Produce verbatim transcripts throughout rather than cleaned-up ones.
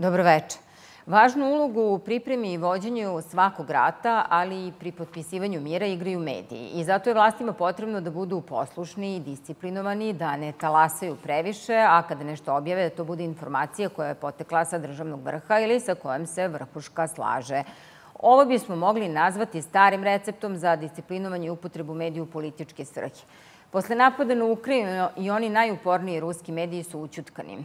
Dobro večer. Važnu ulogu u pripremi i vođenju svakog rata, ali i pri potpisivanju mira igraju mediji. I zato je vlastima potrebno da budu poslušni i disciplinovani, da ne talasaju previše, a kada nešto objave, da to bude informacija koja je potekla sa državnog vrha ili sa kojom se vrhuška slaže. Ovo bismo mogli nazvati starim receptom za disciplinovanje i upotrebu medija u političke svrhe. Posle napada na Ukrajinu i oni najuporniji ruski mediji su ućutkani,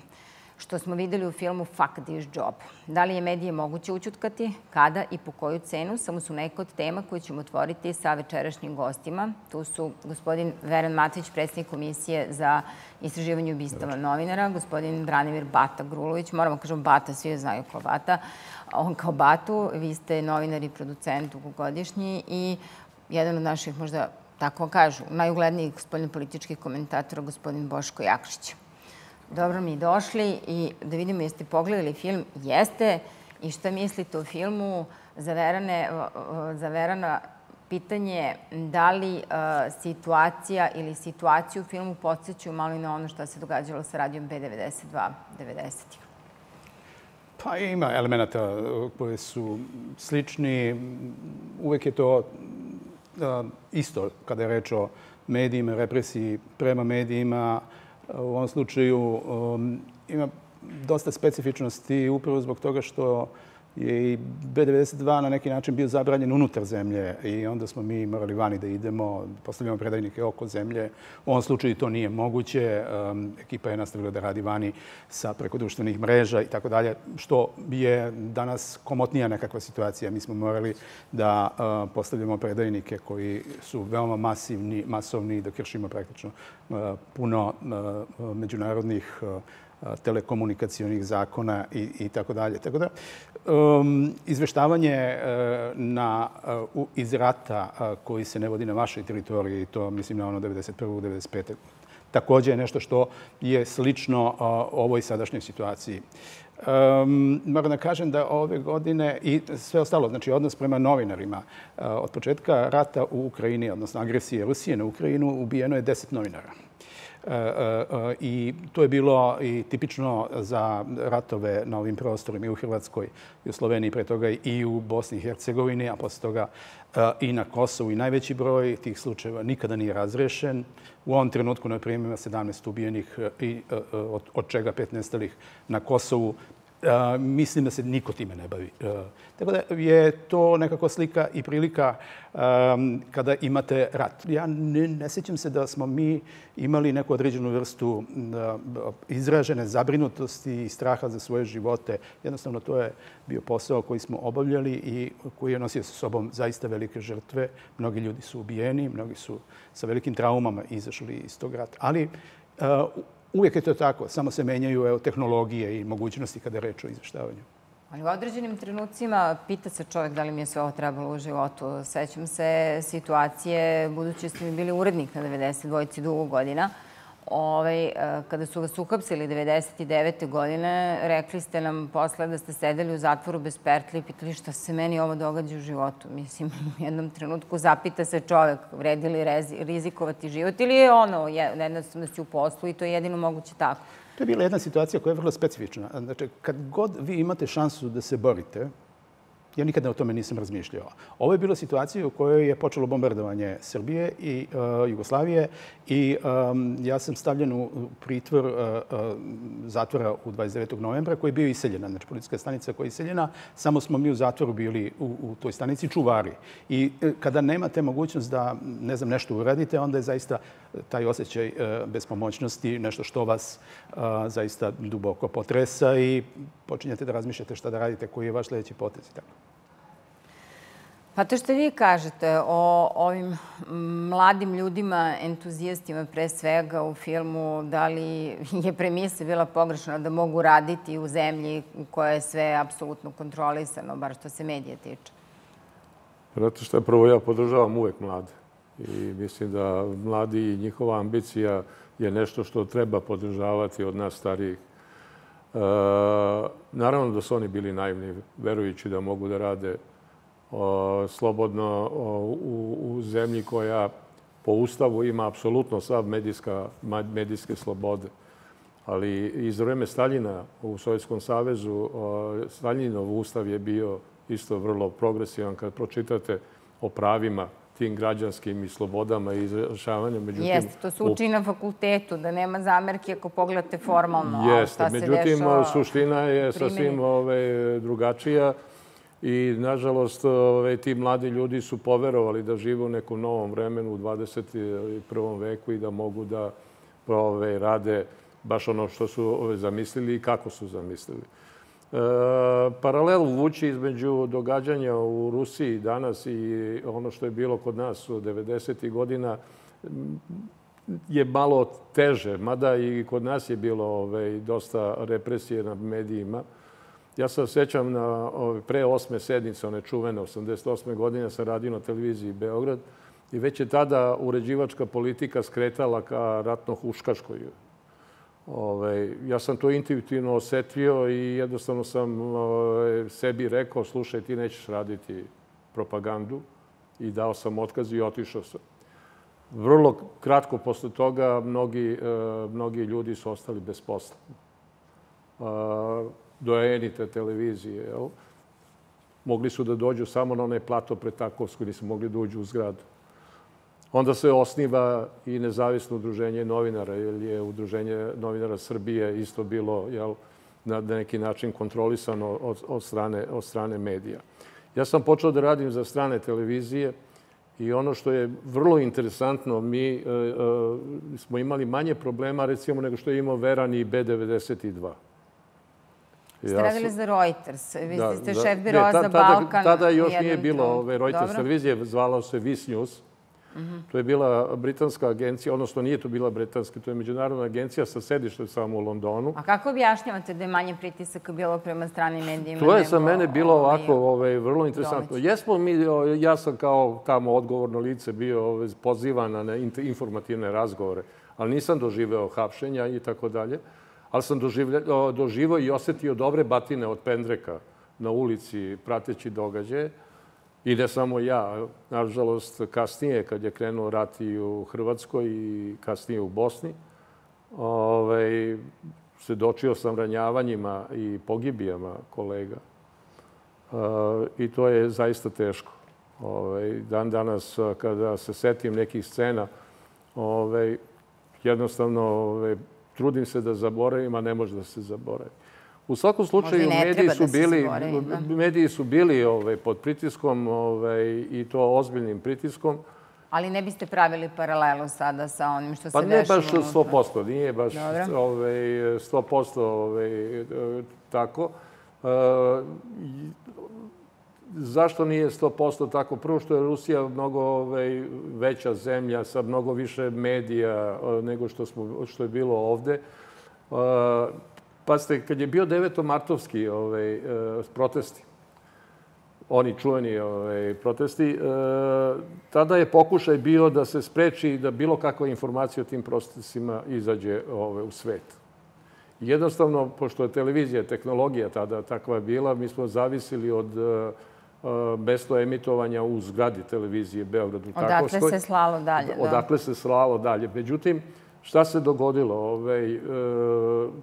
što smo videli u filmu F at this job. Da li je medije moguće ućutkati, kada i po koju cenu, samo su neke od tema koje ćemo otvoriti sa večerašnjim gostima. Tu su gospodin Veran Matić, predsjednik Komisije za istraživanje ubistava novinara, gospodin Branimir Bata Grulović, moramo kažem Bata, svi znaju kao Bata, on kao Batu, vi ste novinar i producent dugogodišnji i jedan od naših, možda tako kažu, najuglednijih spoljnopolitičkih komentatora, gospodin Boško Jakšić. Dobro mi došli i da vidimo jeste pogledali film. Jeste. I šta mislite o filmu? Za Verana pitanje da li situacija ili situaciju u filmu podsjećaju malo i na ono što se događalo sa radijom B devedeset dva devedesetih. Pa ima elemenata koje su slični. Uvek je to isto kada je reč o medijima, represiji prema medijima. U ovom slučaju ima dosta specifičnosti upravo zbog toga što je i B devedeset dva na neki način bio zabranjen unutar zemlje i onda smo mi morali vani da idemo, postavljamo predajnike oko zemlje. U ovom slučaju to nije moguće. Ekipa je nastavila da radi vani sa preko društvenih mreža i tako dalje, što je danas komotnija nekakva situacija. Mi smo morali da postavljamo predajnike koji su veoma masivni, masovni i da kršimo praktično puno međunarodnih telekomunikacijonih zakona i tako dalje. Tako da, izveštavanje iz rata koji se ne vodi na vašoj teritoriji, i to mislim na ono devedeset prve devedeset pete također je nešto što je slično ovoj sadašnjoj situaciji. Moram da kažem da ove godine i sve ostalo, znači odnos prema novinarima, od početka rata u Ukrajini, odnosno agresije Rusije na Ukrajinu, ubijeno je deset novinara. I to je bilo i tipično za ratove na ovim prostorima i u Hrvatskoj, i u Sloveniji, pre toga i u Bosni i Hercegovini, a posle toga i na Kosovu. I najveći broj tih slučajeva nikada nije razrešen. U ovom trenutku, na primjer, ima sedamnaest ubijenih, od čega pet nestalih na Kosovu. Mislim da se niko time ne bavi. Tako da je to nekako slika i prilika kada imate rat. Ja ne sjećam se da smo mi imali neku određenu vrstu izražene zabrinutosti i straha za svoje živote. Jednostavno, to je bio posao koji smo obavljali i koji je nosio sa sobom zaista velike žrtve. Mnogi ljudi su ubijeni, mnogi su sa velikim traumama izašli iz tog rata. Ali uvijek je to tako, samo se menjaju tehnologije i mogućnosti kada je reč o izveštavanju. Ali u određenim trenucima pita se čovjek da li mi je sve ovo trebalo u životu. Sećam se situacije, budući ste mi bili urednik na devedeset dvojci dugo godina, kada su vas uhapsili devedeset devete godine, rekli ste nam posle da ste sedeli u zatvoru bez pertlje i pitali šta se meni ovo događa u životu. Mislim, u jednom trenutku zapita se čovjek vredi li rizikovati život ili je ono, jednostavno si u poslu i to je jedino moguće tako. To je bila jedna situacija koja je vrlo specifična. Znači, kad god vi imate šansu da se borite, ja nikada o tome nisam razmišljao. Ovo je bila situacija u kojoj je počelo bombardovanje Srbije i Jugoslavije i ja sam stavljen u pritvor zatvora u dvadeset devetog novembra koji je bio iseljena. Znači, policijska stanica koja je iseljena, samo smo mi u zatvoru bili u toj stanici čuvari. I kada nemate mogućnost da, ne znam, nešto uradite, onda je zaista taj osjećaj bespomoćnosti nešto što vas zaista duboko potresa i počinjate da razmišljate šta da radite, koji je vaš sljedeći potez i tako. Pa to što vi kažete o ovim mladim ljudima, entuzijastima pre svega u filmu, da li je premisa bila pogrešna da mogu raditi u zemlji koja je sve apsolutno kontrolisano, bar što se medije tiče? Zato što prvo ja podržavam uvek mlade i mislim da mladi i njihova ambicija je nešto što treba podržavati od nas starijih. Naravno da su oni bili naivni, verujući da mogu da rade slobodno u zemlji koja po Ustavu ima apsolutno sav medijske slobode. Ali iz vreme Staljina u Sovjetskom savezu, Staljinov ustav je bio isto vrlo progresivan. Kad pročitate o pravima, tim građanskim i slobodama i izrašavanjem. Jeste, to se uči na fakultetu, da nema zamerke ako pogledate formalno. Jeste, međutim, suština je sasvim drugačija i, nažalost, ti mladi ljudi su poverovali da žive u nekom novom vremenu u dvadeset prvom veku i da mogu da rade baš ono što su zamislili i kako su zamislili. Paralelu vuči između događanja u Rusiji danas i ono što je bilo kod nas u devedesetih godina je malo teže, mada i kod nas je bilo dosta represije na medijima. Ja se osjećam pre osme sednice, one čuvene, osamdeset osme godine sam radio na televiziji Beograd i već je tada uređivačka politika skretala ka ratno-huškačkoj. Ja sam to intuitivno osetio i jednostavno sam sebi rekao, slušaj, ti nećeš raditi propagandu, i dao sam otkaz i otišao sam. Vrlo kratko posle toga mnogi ljudi su ostali bez posla. Doajeni te televizije. Mogli su da dođu samo na onaj plato pred Takovsku, nisu mogli da uđu u zgradu. Onda se osniva i nezavisno udruženje novinara, jer je udruženje novinara Srbije isto bilo na neki način kontrolisano od strane medija. Ja sam počeo da radim za strane televizije i ono što je vrlo interesantno, mi smo imali manje problema, recimo, nego što je imao Veran i B devedeset dva. Ste radili za Reuters, vi ste šef biroa za Balkan. Tada još nije bilo Reuters televizije, zvala se Visnews. To je bila britanska agencija, odnosno nije to bila britanska, to je međunarodna agencija sa sedištem samo u Londonu. A kako objašnjavate da je manje pritisaka bilo prema stranim medijima? To je za mene bilo ovako vrlo interesantno. Jesmo mi, ja sam kao tamo odgovorno lice bio pozivana na informativne razgovore, ali nisam doživeo hapšenja i tako dalje, ali sam doživeo i osetio dobre batine od pendreka na ulici prateći događaje. I ne samo ja, nažalost, kasnije, kad je krenuo rat i u Hrvatskoj i kasnije u Bosni, svedočio sam ranjavanjima i pogibijama kolega. I to je zaista teško. Dan danas, kada se setim nekih scena, jednostavno trudim se da zaboravim, a ne može da se zaboravi. U svakom slučaju, mediji su bili pod pritiskom i to ozbiljnim pritiskom. Ali ne biste pravili paralelu sada sa onim što se dešava? Pa nije baš sto posto tako. Zašto nije sto posto tako? Prvo što je Rusija mnogo veća zemlja sa mnogo više medija nego što je bilo ovde. Pazite, kad je bio devetomartovski protesti, oni čuveni protesti, tada je pokušaj bio da se spreči da bilo kakva informacija o tim protestima izađe u svet. Jednostavno, pošto je televizija, tehnologija tada takva bila, mi smo zavisili od mesta emitovanja u zgradi televizije Beogradu. Odakle se slalo dalje. Odakle se slalo dalje. Međutim, šta se dogodilo?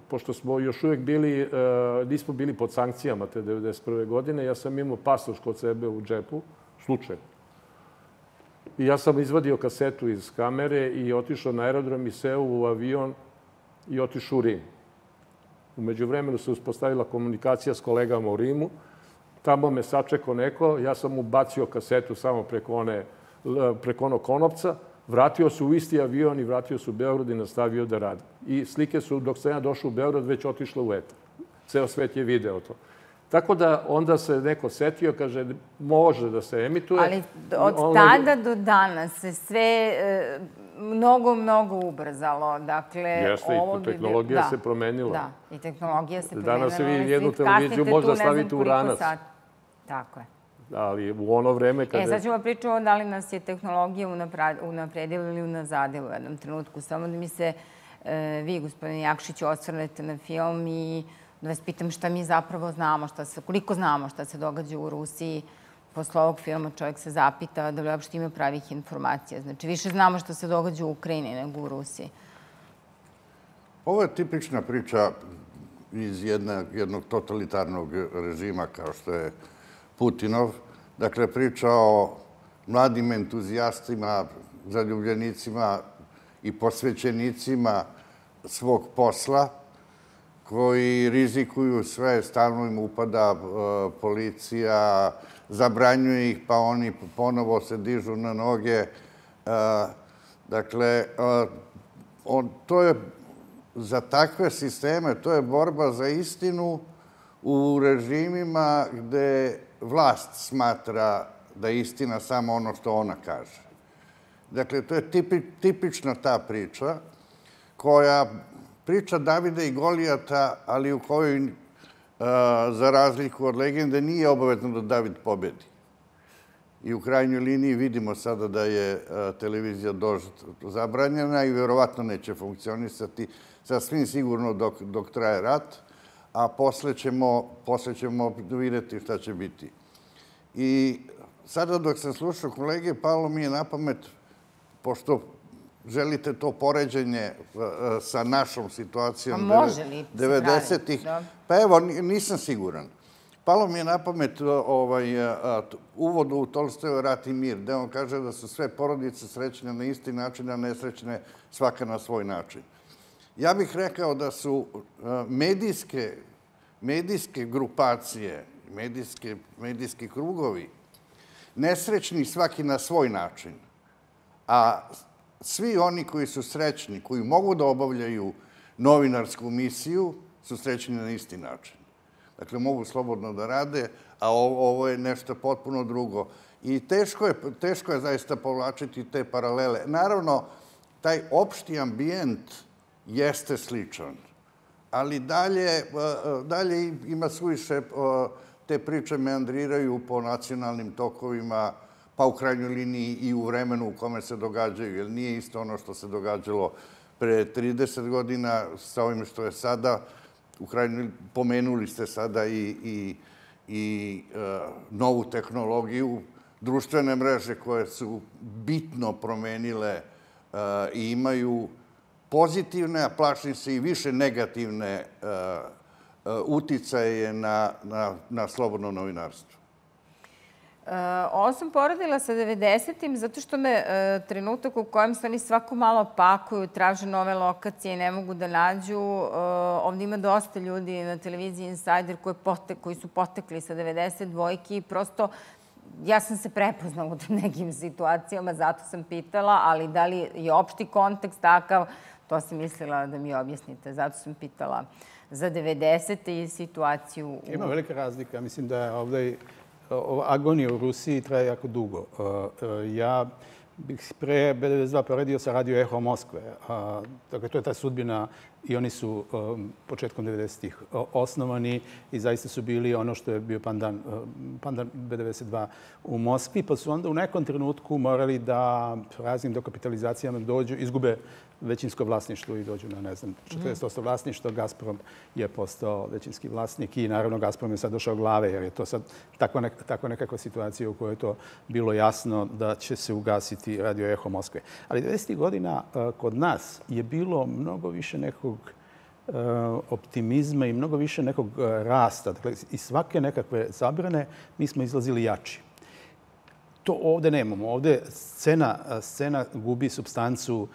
Pošto smo još uvijek bili, nismo bili pod sankcijama te devedeset prve godine, ja sam imao pasoš kod sebe u džepu, slučajno. I ja sam izvadio kasetu iz kamere i otišao na aerodrom i seo u avion i otišao u Rim. U međuvremenu se uspostavila komunikacija s kolegama u Rimu. Tamo me sačekao neko, ja sam mu bacio kasetu samo preko onog konopca. Vratio se u isti avion i vratio se u Beograd i nastavio da radi. I slike su, dok sam ja došao u Beograd, već otišla u etar. Ceo svet je video to. Tako da onda se neko setio, kaže, može da se emituje. Ali od tada do danas se sve mnogo, mnogo ubrzalo. Jeste, i tehnologija se promenila. Da, i tehnologija se promenila. Danas vi jednu televiziju možda stavite u ranac. Tako je. Ali u ono vreme kada... E, sad ćemo pričati o da li nas je tehnologija unapredila ili unazadila u jednom trenutku. Samo da mi se vi, gospodine Jakšić, osvrnete na film i da vas pitam šta mi zapravo znamo, koliko znamo šta se događa u Rusiji. Posle ovog filma čovjek se zapita da li uopšte ima pravih informacija. Znači, više znamo šta se događa u Ukrajini nego u Rusiji. Ovo je tipična priča iz jednog totalitarnog režima kao što je Putinov. Dakle, priča o mladim entuzijastima, zaljubljenicima i posvećenicima svog posla koji rizikuju sve, stalno im upada policija, zabranjuje ih pa oni ponovo se dižu na noge. Dakle, to je za takve sisteme, to je borba za istinu u režimima gde vlast smatra da je istina samo ono što ona kaže. Dakle, to je tipična ta priča koja priča Davida i Golijata, ali u kojoj, za razliku od legende, nije obavezno da David pobedi. I u krajnjoj liniji vidimo sada da je televizija Dožd zabranjena i vjerovatno neće funkcionisati sasvim sigurno dok traje rat, a posle ćemo vidjeti šta će biti. I sada dok sam slušao kolege, palo mi je na pamet, pošto želite to poređenje sa našom situacijom devedesetih. Pa evo, nisam siguran. Palo mi je na pamet uvod u Tolstojevoj Rat i mir, gde on kaže da su sve porodice srećne na isti način, a nesrećne svaka na svoj način. Ja bih rekao da su medijske grupacije, medijski krugovi, nesrećni svaki na svoj način, a svi oni koji su srećni, koji mogu da obavljaju novinarsku misiju, su srećni na isti način. Dakle, mogu slobodno da rade, a ovo je nešto potpuno drugo. I teško je zaista povlačiti te paralele. Naravno, taj opšti ambijent jeste sličan, ali dalje ima suviše te priče meandriraju po nacionalnim tokovima, pa u krajnjoj liniji i u vremenu u kome se događaju, jer nije isto ono što se događalo pre trideset godina sa ovim što je sada. U krajnjoj liniji pomenuli ste sada i novu tehnologiju, društvene mreže koje su bitno promenile i imaju pozitivne, a plašim se i više negativne uticaje na slobodno novinarstvo. Ovo sam poredila sa devedesetim zato što me trenutak u kojem se oni svako malo pakuju, traže nove lokacije i ne mogu da nađu. Ovdje ima dosta ljudi na televiziji Insider koji su potekli sa devedeset dvojki i prosto ja sam se prepoznala u nekim situacijama, zato sam pitala, ali da li je opšti kontekst takav, to sam mislila da mi objasnite, zato sam pitala za devedesete i situaciju. Ima velika razlika, mislim da je ovdje agonija u Rusiji traje jako dugo. Ja bih pre B devedeset dva poredio sa Radio EHO Moskve. Dakle, to je ta sudbina i oni su početkom devedesetih osnovani i zaista su bili ono što je bio pandan B devedeset dva u Moskvi, pa su onda u nekom trenutku morali da raznim dokapitalizacijama dođu, izgube većinsko vlasništvo i dođu na, ne znam, četrdeset posto vlasništvo. Gazprom je postao većinski vlasnik i naravno Gazprom je sad došao glave jer je to sad takva nekakva situacija u kojoj je to bilo jasno da će se ugasiti Radio EHO Moskve. Ali devedesetih godina kod nas je bilo mnogo više nekog optimizma i mnogo više nekog rasta. Dakle, iz svake nekakve zabrane mi smo izlazili jači. To ovdje nemamo. Ovdje scena gubi substancu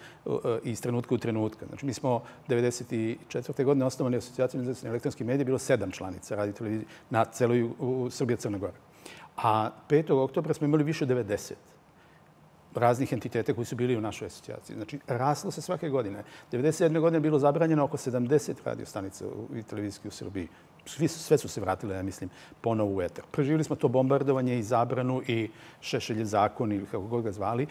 iz trenutka u trenutka. Znači, mi smo devedeset četvrte godine osnovani asocijacijom nezavisnih elektronskih medija, bilo sedam članica radio televizije na celoj Srbiji, Crna Gora. A petog oktobra smo imali više od devedeset raznih entiteta koji su bili u našoj asocijaciji. Znači, raslo se svake godine. devedeset sedme godine je bilo zabranjeno oko sedamdeset radiostanica i televizijskih u Srbiji. Sve su se vratile, ja mislim, ponovo u eter. Preživili smo to bombardovanje i zabranu i Šešeljev zakon ili kako god ga zvali.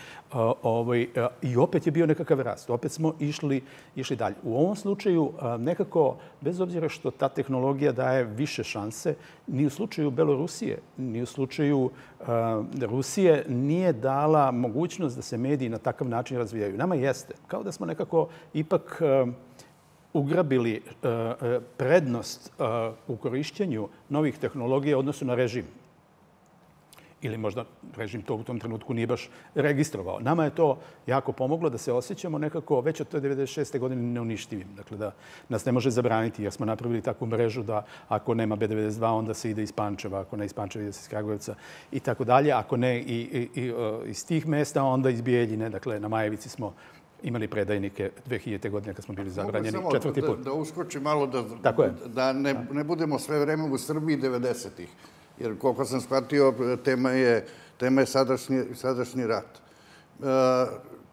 I opet je bio nekakav rast. Opet smo išli dalje. U ovom slučaju nekako, bez obzira što ta tehnologija daje više šanse, ni u slučaju Belorusije, ni u slučaju Rusije nije dala mogućnost da se mediji na takav način razvijaju. Nama jeste. Kao da smo nekako ipak ugrabili prednost u korišćenju novih tehnologija u odnosu na režim. Ili možda režim to u tom trenutku nije baš registrovao. Nama je to jako pomoglo da se osjećamo nekako već od devedeset šeste godine neuništivim. Dakle, da nas ne može zabraniti jer smo napravili takvu mrežu da ako nema B devedeset dva onda se ide iz Pančeva, ako ne iz Pančeva ide se iz Kragujevca i tako dalje. Ako ne i, i, i, iz tih mesta onda iz Bijeljine. Dakle, na Majevici smo imali predajnike dve hiljadite godine kad smo bili zabranjeni četvrti put. Da, da uskoči malo, da, da ne, ne budemo sve vreme u Srbiji devedesetih. Jer koliko sam shvatio, tema je, tema je sadašnji, sadašnji rat.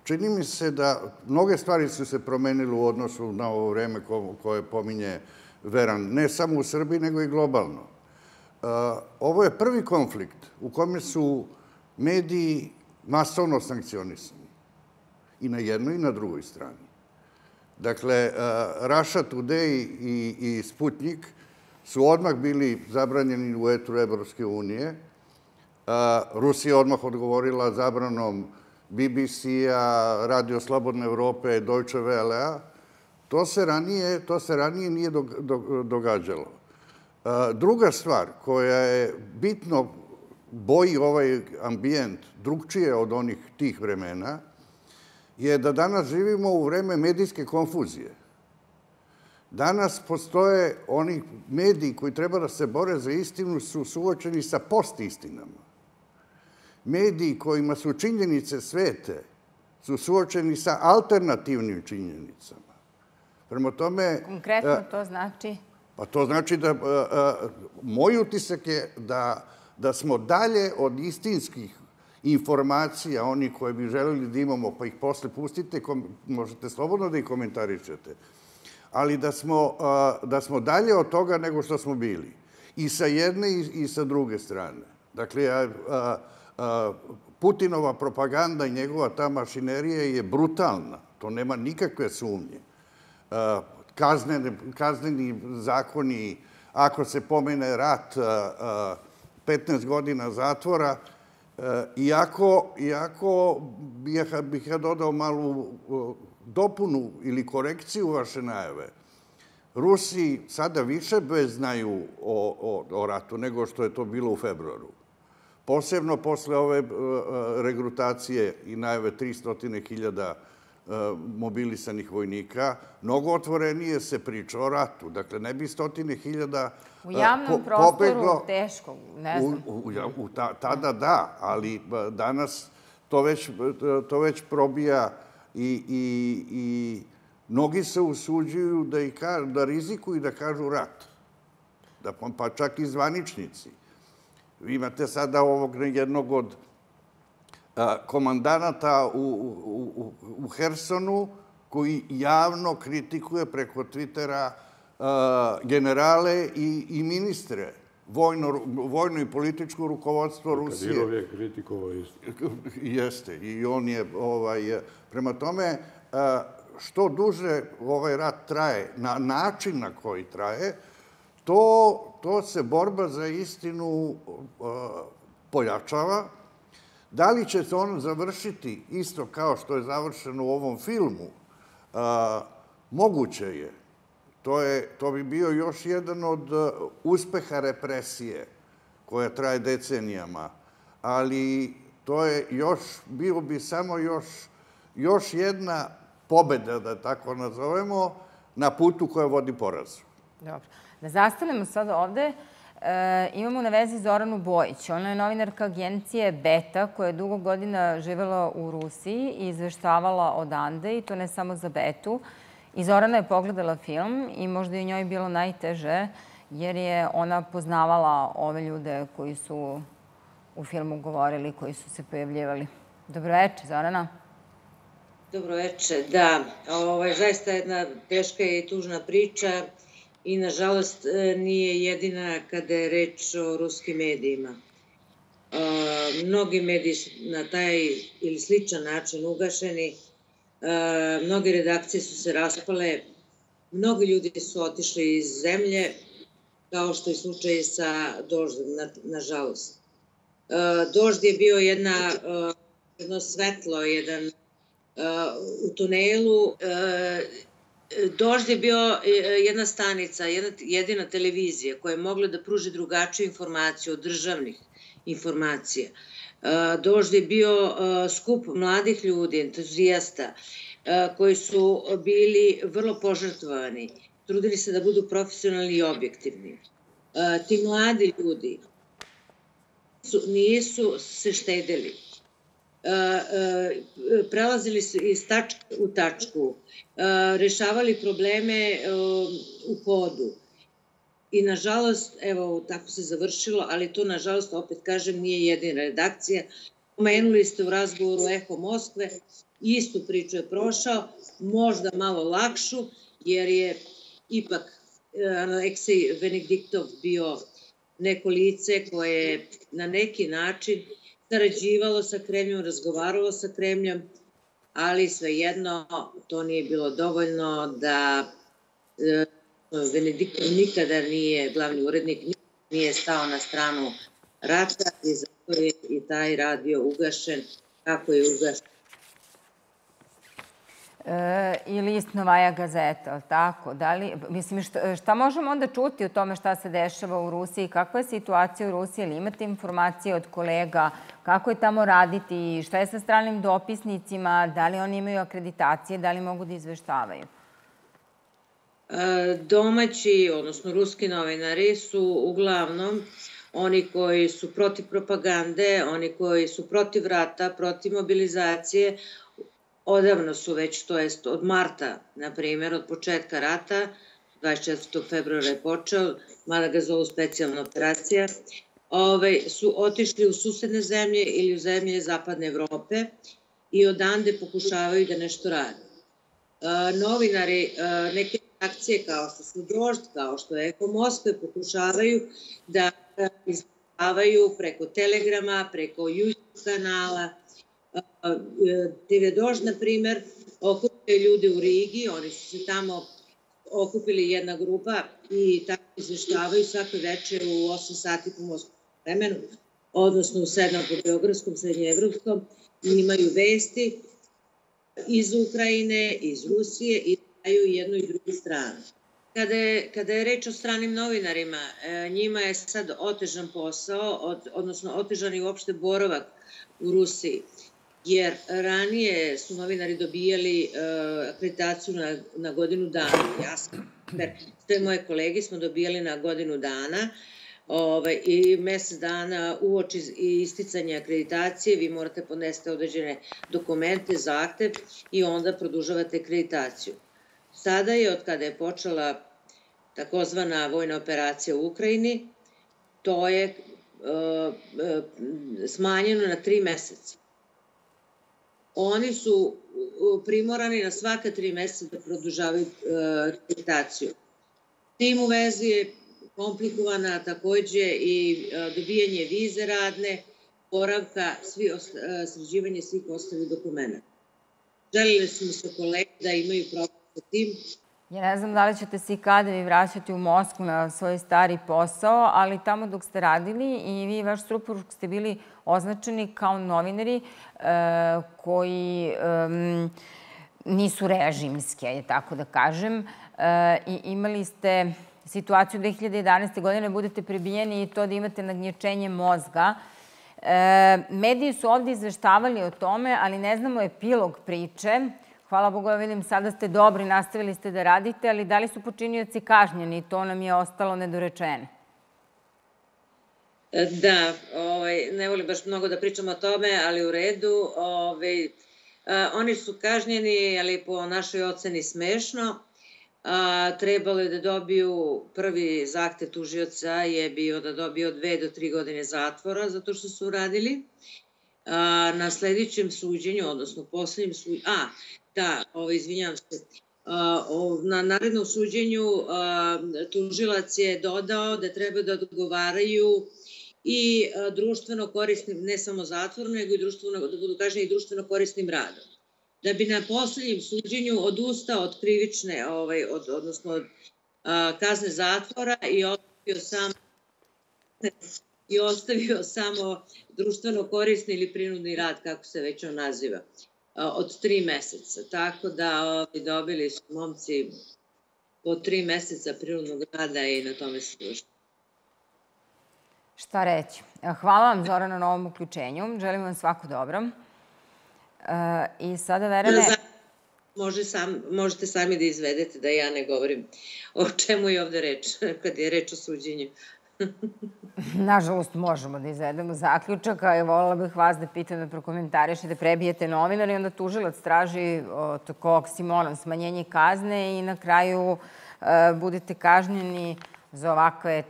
Čini mi se da mnoge stvari su se promenile u odnosu na ovo vreme koje pominje Veran. Ne samo u Srbiji, nego i globalno. Ovo je prvi konflikt u kome su mediji masovno sankcionisani. I na jednoj i na drugoj strani. Dakle, Russia Today i Sputnik su odmah bili zabranjeni u etru Evropske unije. Rusija odmah odgovorila zabranom B B C-a, Radio Slobodne Evrope, Deutsche Welle-a. To se ranije, to se ranije nije događalo. Druga stvar koja je bitno boji ovaj ambijent drugčije od onih tih vremena je da danas živimo u vreme medijske konfuzije. Danas postoje oni mediji koji treba da se bore za istinu su suočeni sa postistinama. Mediji kojima su činjenice svete su suočeni sa alternativnim činjenicama. Prema tome... Konkretno to znači? Pa to znači da... Moj utisak je da smo dalje od istinskih informacija, oni koje bi želeli da imamo, pa ih posle pustite, možete slobodno da ih komentarišete, ali da smo, da smo dalje od toga nego što smo bili. I sa jedne i sa druge strane. Dakle, Putinova propaganda i njegova ta mašinerija je brutalna. To nema nikakve sumnje. Kazneni zakoni, ako se pomene rat, petnaest godina zatvora, iako bih ja dodao malu dopunu ili korekciju vaše najave. Rusi sada više bez znaju o ratu nego što je to bilo u februaru. Posebno posle ove regrutacije i najave tristotina hiljada mobilisanih vojnika, mnogo otvorenije se priča o ratu. Dakle, ne bi stotine hiljada... U javnom prostoru teško, ne znam. Tada da, ali danas to već probija... I mnogi se usuđuju da rizikuju i da kažu rat. Pa čak i zvaničnici. Vi imate sada ovog jednog od komandanata u Hersonu koji javno kritikuje preko Twittera generale i ministre, vojno i političko rukovodstvo Rusije. Kadirov je kritikovao isto. Jeste. I on je... Prema tome, što duže ovaj rat traje, na način na koji traje, to se borba za istinu pojačava. Da li će se on završiti isto kao što je završeno u ovom filmu? Moguće je. To bi bio još jedan od uspeha represije koja traje decenijama. Ali to je još, bio bi samo još još jedna pobeda, da tako nazovemo, na putu koja vodi porazu. Dobro. Da zastanemo sad ovde. E, imamo na vezi Zoranu Bojić. Ona je novinarka agencije BETA koja je dugo godina živjela u Rusiji i izveštavala odande, i to ne samo za BETu. I Zorana je pogledala film i možda je njoj bilo najteže jer je ona poznavala ove ljude koji su u filmu govorili, koji su se pojavljivali. Dobroveče, Zorana. Dobroveče, da. Ovo je zaista jedna teška i tužna priča i, nažalost, nije jedina kada je reč o ruskim medijima. Mnogi mediji na taj ili sličan način ugašeni, mnoge redakcije su se raspale, mnogi ljudi su otišli iz zemlje, kao što je slučaj sa Doždom, nažalost. Dožd je bio jedno svetlo, jedan u tunelu. Dožd je bio jedna stanica, jedina televizija koja je mogla da pruži drugačiju informaciju od državnih informacije. Dožd je bio skup mladih ljudi, entuzijasta, koji su bili vrlo požrtvovani, trudili se da budu profesionalni i objektivni. Ti mladi ljudi nisu se štedeli. Prelazili su iz tačke u tačku, rešavali probleme u hodu. I nažalost, evo, tako se završilo, ali to nažalost, opet kažem, nije jedina redakcija. Pomenuli ste u razgovoru Eho Moskve, istu priču je prošao, možda malo lakšu, jer je ipak Aleksej Venediktov bio neko lice koje je na neki način sarađivalo sa Kremljom, razgovaralo sa Kremljom, ali svejedno to nije bilo dovoljno da Venediktov nikada nije, glavni urednik, nije stao na stranu rata i zato je i taj radio ugašen kako je ugašen. I list Novaja Gazeta, ali tako? Mislim, šta možemo onda čuti o tome šta se dešava u Rusiji? Kakva je situacija u Rusiji? Ili imate informacije od kolega? Kako je tamo raditi? Šta je sa stranim dopisnicima? Da li oni imaju akreditacije? Da li mogu da izveštavaju? Domaći, odnosno ruski novinari su uglavnom oni koji su protiv propagande, oni koji su protiv rata, protiv mobilizacije. Odavno su već, to jest od marta, na primjer, od početka rata, dvadeset četvrtog februara je počeo, mada ga zovu specijalna operacija, su otišli u susedne zemlje ili u zemlje Zapadne Evrope i odande pokušavaju da nešto rade. Novinari neke akcije kao što su Dožd, kao što je Eho Moskve, pokušavaju da izgledavaju preko Telegrama, preko YouTube kanala. te ve Dožd, na primjer, okupio ljudi u Rigi, oni su se tamo okupili jedna grupa i tako izveštavaju svake večer u osam sati po moskvanskom vremenu, odnosno u sedam po beogradskom, srednjeevropskom, i imaju vesti iz Ukrajine, iz Rusije i daju jednu i drugu stranu. Kada je reč o stranim novinarima, njima je sad otežan posao, odnosno otežan i uopšte boravak u Rusiji, jer ranije su novinari dobijali akreditaciju na godinu dana. Jasno, sve moje kolege smo dobijali na godinu dana i mesec dana uoči isticanja akreditacije vi morate podnesti određene dokumente, zahtev i onda produžavate akreditaciju. Sada je, od kada je počela takozvana vojna operacija u Ukrajini, to je smanjeno na tri meseca. Oni su primorani na svaka tri meseca da produžavaju akreditaciju. Tim u vezi je komplikovana takođe i dobijanje vize radne, boravka, sređivanje svih ostalih dokumenta. Želili smo se kolege da imaju problem sa tim. Ja ne znam da li ćete se i kada vi vraćati u Moskvu na svoj stari posao, ali tamo dok ste radili i vi i vaš suprug ste bili označeni kao novinari koji nisu režimski, tako da kažem. I imali ste situaciju dve hiljade jedanaeste. godine, budete prebijeni i to da imate nagnječenje mozga. Mediji su ovdje izveštavali o tome, ali ne znamo epilog priče. Hvala Bogu, ja vidim, sada ste dobri, nastavili ste da radite, ali da li su počinioci kažnjeni? To nam je ostalo nedorečeno. Da, ne volim baš mnogo da pričam o tome, ali u redu. Oni su kažnjeni, ali po našoj oceni smešno. Trebalo je da dobiju, prvi zahtev tužioca je bio da dobiju dve do tri godine zatvora, zato što su radili. Na sljedećem suđenju, odnosno posljednjem suđenju, a, da, izvinjam se, na narednom suđenju tužilac je dodao da treba da odgovaraju i društveno korisnim, ne samo zatvorom, nego i društveno, da budu kažnjeni i društveno korisnim radom. Da bi na posljednjem suđenju odustao od krivične, odnosno od kazne zatvora i ostavio samo... i ostavio samo društveno korisni ili prinudni rad, kako se već on naziva, od tri meseca. Tako da dobili su momci po tri meseca prinudnog rada i na tome se služi. Šta reći? Hvala vam, Zorana, na ovom uključenju. Želim vam svako dobro. I sada, Verane... Možete sami da izvedete da ja ne govorim o čemu je ovde reč, kada je reč o suđenju. Nažalost, možemo da izvedemo zaključak, a volila bih vas da pitam, da prokomentarišete, da prebijete novinar i onda tužilac traži od oksimonom smanjenje kazne i na kraju budete kažnjeni za ovakve,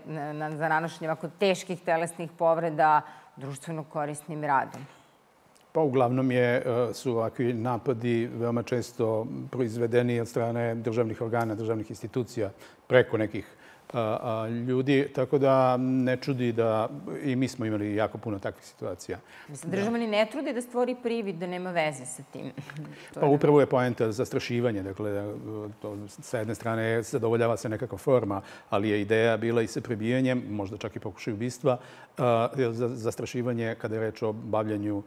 za nanošenje ovako teških telesnih povreda društveno korisnim radom. Pa uglavnom su ovakvi napadi veoma često proizvedeni od strane državnih organa, državnih institucija preko nekih ljudi, tako da ne čudi da i mi smo imali jako puno takvih situacija. Država ni ne trudi da stvori privid da nema veze sa tim. Pa upravo je poenta zastrašivanje. Dakle, sa jedne strane zadovoljava se nekakva forma, ali je ideja bila i sa prebijanjem, možda čak i pokušaj ubistva, zastrašivanje kada je reč o bavljanju,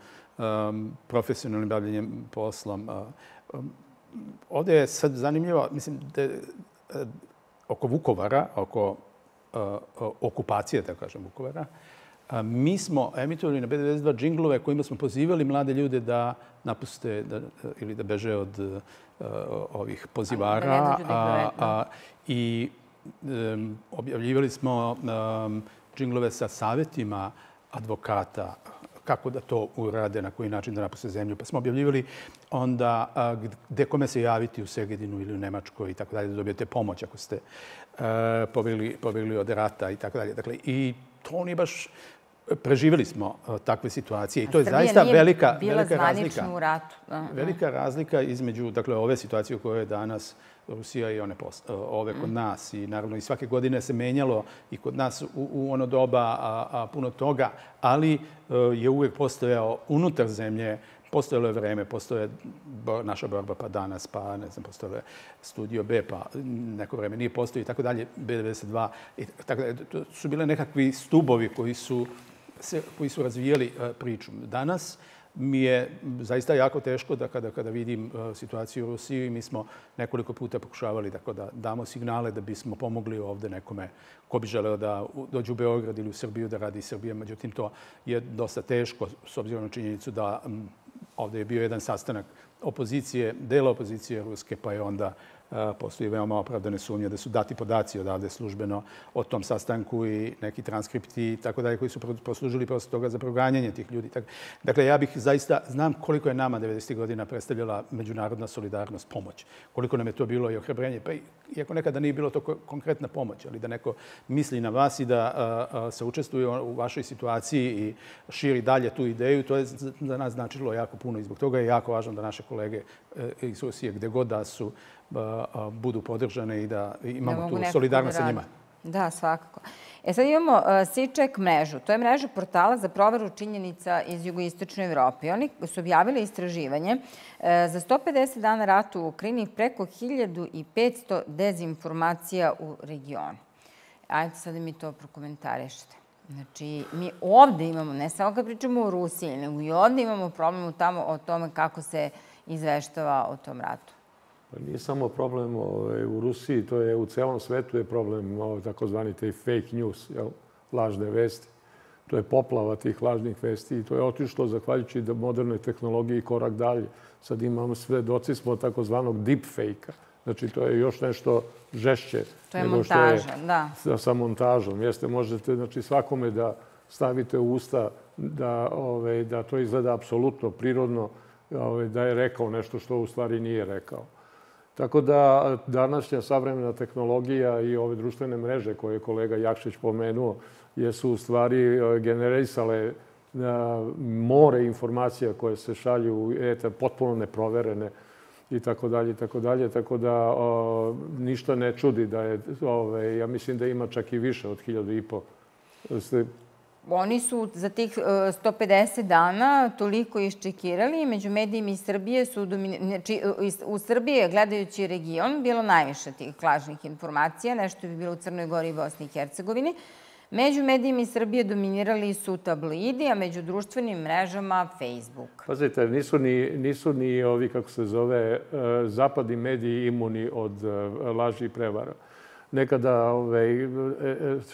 profesionalnim bavljanjem poslom. Ovdje je sad zanimljivo, mislim, da oko Vukovara, oko okupacije, tako kažem, Vukovara, mi smo emitovali na B devedeset dva džinglove kojima smo pozivali mlade ljude da napuste ili da beže od ovih pozivara. I objavljivali smo džinglove sa savjetima advokata kako da to urade, na koji način da napuste zemlju. Pa smo objavljivali onda gde kome se javiti u Segedinu ili u Nemačkoj i tako dalje, da dobijete pomoć ako ste pobjegli od rata i tako dalje. Dakle, i to nije baš... Preživjeli smo takve situacije i to je zaista velika razlika. Velika razlika između ove situacije u kojoj je danas Rusija i ove kod nas. I naravno i svake godine se menjalo i kod nas u ono doba puno toga, ali je uvijek postojao unutar zemlje, postojalo je vreme, postoje naša borba pa danas, pa ne znam, postoje Studio B, pa neko vreme nije postoji i tako dalje, B devedeset dva. To su bile nekakvi stubovi koji su koji su razvijeli priču. Danas mi je zaista jako teško da kada vidim situaciju u Rusiji, mi smo nekoliko puta pokušavali da damo signale da bismo pomogli ovde nekome ko bi želeo da dođe u Beograd ili u Srbiju da radi Srbije. Međutim, to je dosta teško s obzirom na činjenicu da ovde je bio jedan sastanak opozicije, dela opozicije ruske, pa je onda postoji veoma opravdane sumnje da su dati podaci odavde službeno o tom sastanku i neki transkripti i tako dalje koji su poslužili prosto toga za proganjanje tih ljudi. Dakle, ja bih zaista, znam koliko je nama devedesetih godina predstavljala međunarodna solidarnost, pomoć. Koliko nam je to bilo i ohrabrenje. Pa iako nekada nije bilo to konkretna pomoć, ali da neko misli na vas i da se učestvuje u vašoj situaciji i širi dalje tu ideju, to je za nas značilo jako puno i zbog toga je jako važno da naše kolege iz Rusije gde god da su budu podržane i da imamo tu solidarnost sa njima. Da, svakako. E sad imamo C-Check mrežu. To je mreža portala za proveru činjenica iz jugoistočne Evrope. Oni su objavili istraživanje za sto pedeset dana rata u Ukrajini preko hiljadu petsto dezinformacija u regionu. Ajde sad da mi to prokomentarišete. Znači, mi ovde imamo, ne samo kad pričamo o Rusiji, nego i ovde imamo problem tamo o tome kako se izveštava o tom ratu. Nije samo problem u Rusiji, to je u celom svetu je problem takozvani fake news, lažne vesti. To je poplava tih lažnih vesti i to je otišlo, zahvaljujući modernoj tehnologiji, korak dalje. Sad imamo svedoci smo takozvanog deepfake-a. Znači, to je još nešto žešće. To je montaža, da. Sa montažom. Jeste, možete svakome da stavite u usta da to izgleda apsolutno prirodno, da je rekao nešto što u stvari nije rekao. Tako da današnja savremena tehnologija i ove društvene mreže koje je kolega Jakšić pomenuo jesu u stvari generisale more informacija koje se šalju, potpuno neproverene i tako dalje i tako dalje. Tako da ništa ne čudi da je, ja mislim da ima čak i više od hiljadu i po. Oni su za tih sto pedeset dana toliko iščekirali. Među medijima iz Srbije su, u Srbiji, gledajući region, bilo najviše tih lažnih informacija. Nešto bi bilo u Crnoj Gori i Bosni i Hercegovini. Među medijima iz Srbije dominirali su tabloidi, a među društvenim mrežama Facebook. Pazite, nisu ni ovi, kako se zove, zapadni mediji imuni od laži i prevara. Nekada,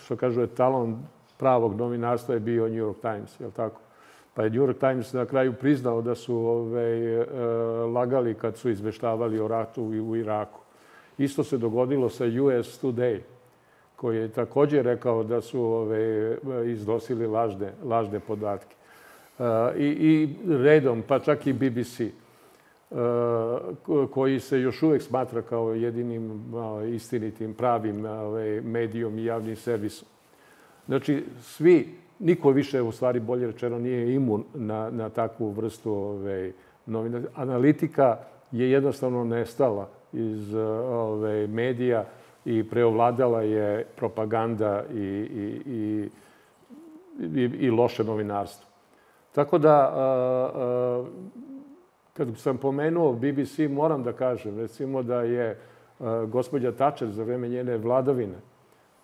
što kažu, etalon pravog novinarstva je bio New York Times, je li tako? Pa je New York Times na kraju priznao da su lagali kad su izveštavali o ratu u Iraku. Isto se dogodilo sa U S Today, koji je također rekao da su iznosili lažne podatke. I redom, pa čak i B B C, koji se još uvijek smatra kao jedinim istinitim, pravim medijom i javnim servisom. Znači, svi, niko više, u stvari bolje rečeno, nije imun na takvu vrstu novinara. Analitika je jednostavno nestala iz medija i preovladala je propaganda i loše novinarstvo. Tako da, kad sam pomenuo B B C, moram da kažem, recimo, da je gospođa Thatcher za vreme njene vladavine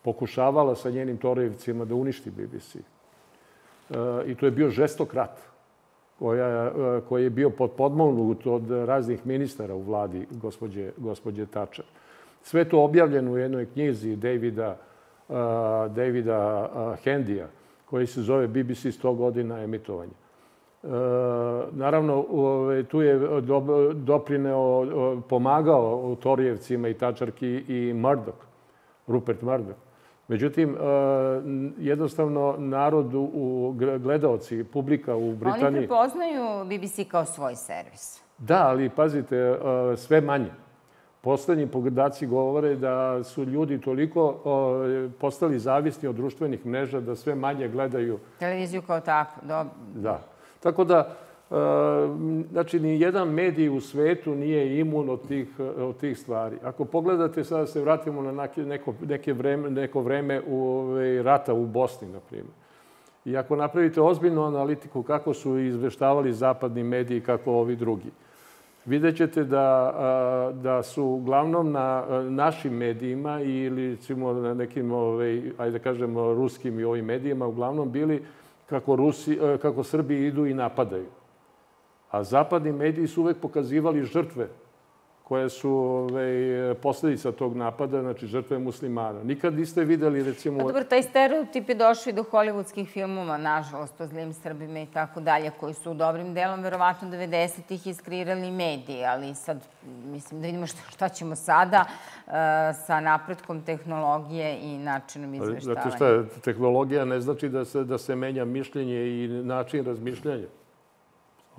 pokušavala sa njenim torijevcima da uništi B B C. I to je bio žestok rat koji je bio potpomognut od raznih ministara u vladi gospođe Thatcher. Sve to objavljeno u jednoj knjizi Davida Handija, koji se zove B B C sto godina emitovanja. Naravno, tu je doprineo, pomagao Torijevcima i Tačarki i Murdoch, Rupert Murdoch. Međutim, jednostavno narod, gledaoci, publika u Britaniji... Oni prepoznaju B B C kao svoj servis. Da, ali pazite, sve manje. Poslednji podaci govore da su ljudi toliko postali zavisni od društvenih mreža da sve manje gledaju... Televiziju kao tako, dobro. Da. Tako da, znači, nijedan medij u svetu nije imun od tih stvari. Ako pogledate, sada se vratimo na neko vreme rata u Bosni, na primjer. I ako napravite ozbiljnu analitiku kako su izveštavali zapadni mediji, kako ovi drugi, vidjet ćete da su uglavnom na našim medijima ili recimo na nekim, ajde da kažemo, ruskim i ovim medijima uglavnom bili kako Srbi idu i napadaju. A zapadni mediji su uvek pokazivali žrtve koje su posljedica tog napada, znači žrtve muslimana. Nikad niste videli, recimo... Dobro, taj stereotip je došao i do hollywoodskih filmova, nažalost, o zlim Srbima i tako dalje, koji su u dobrim delom, verovatno, devedesetih iskreirali mediji. Ali sad, mislim, da vidimo šta ćemo sada sa napretkom tehnologije i načinom izveštavanja. Zato što tehnologija ne znači da se menja mišljenje i način razmišljanja.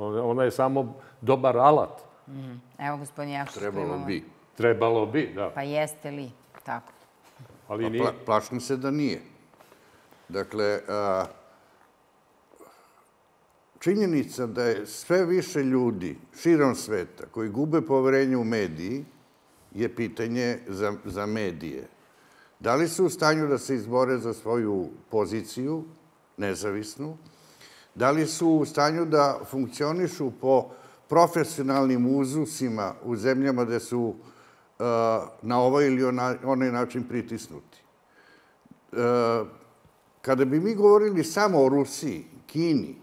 Ona je samo dobar alat. Evo, gospodin Jakšić. Trebalo bi. Trebalo bi, da. Pa jeste li, tako. Plašim se da nije. Dakle, činjenica da je sve više ljudi širom sveta koji gube poverenje u mediji je pitanje za medije. Da li su u stanju da se izbore za svoju poziciju, nezavisnu? Da li su u stanju da funkcionišu po profesionalnim uzusima u zemljama gde su na ovaj ili onaj način pritisnuti? Kada bi mi govorili samo o Rusiji, Kini,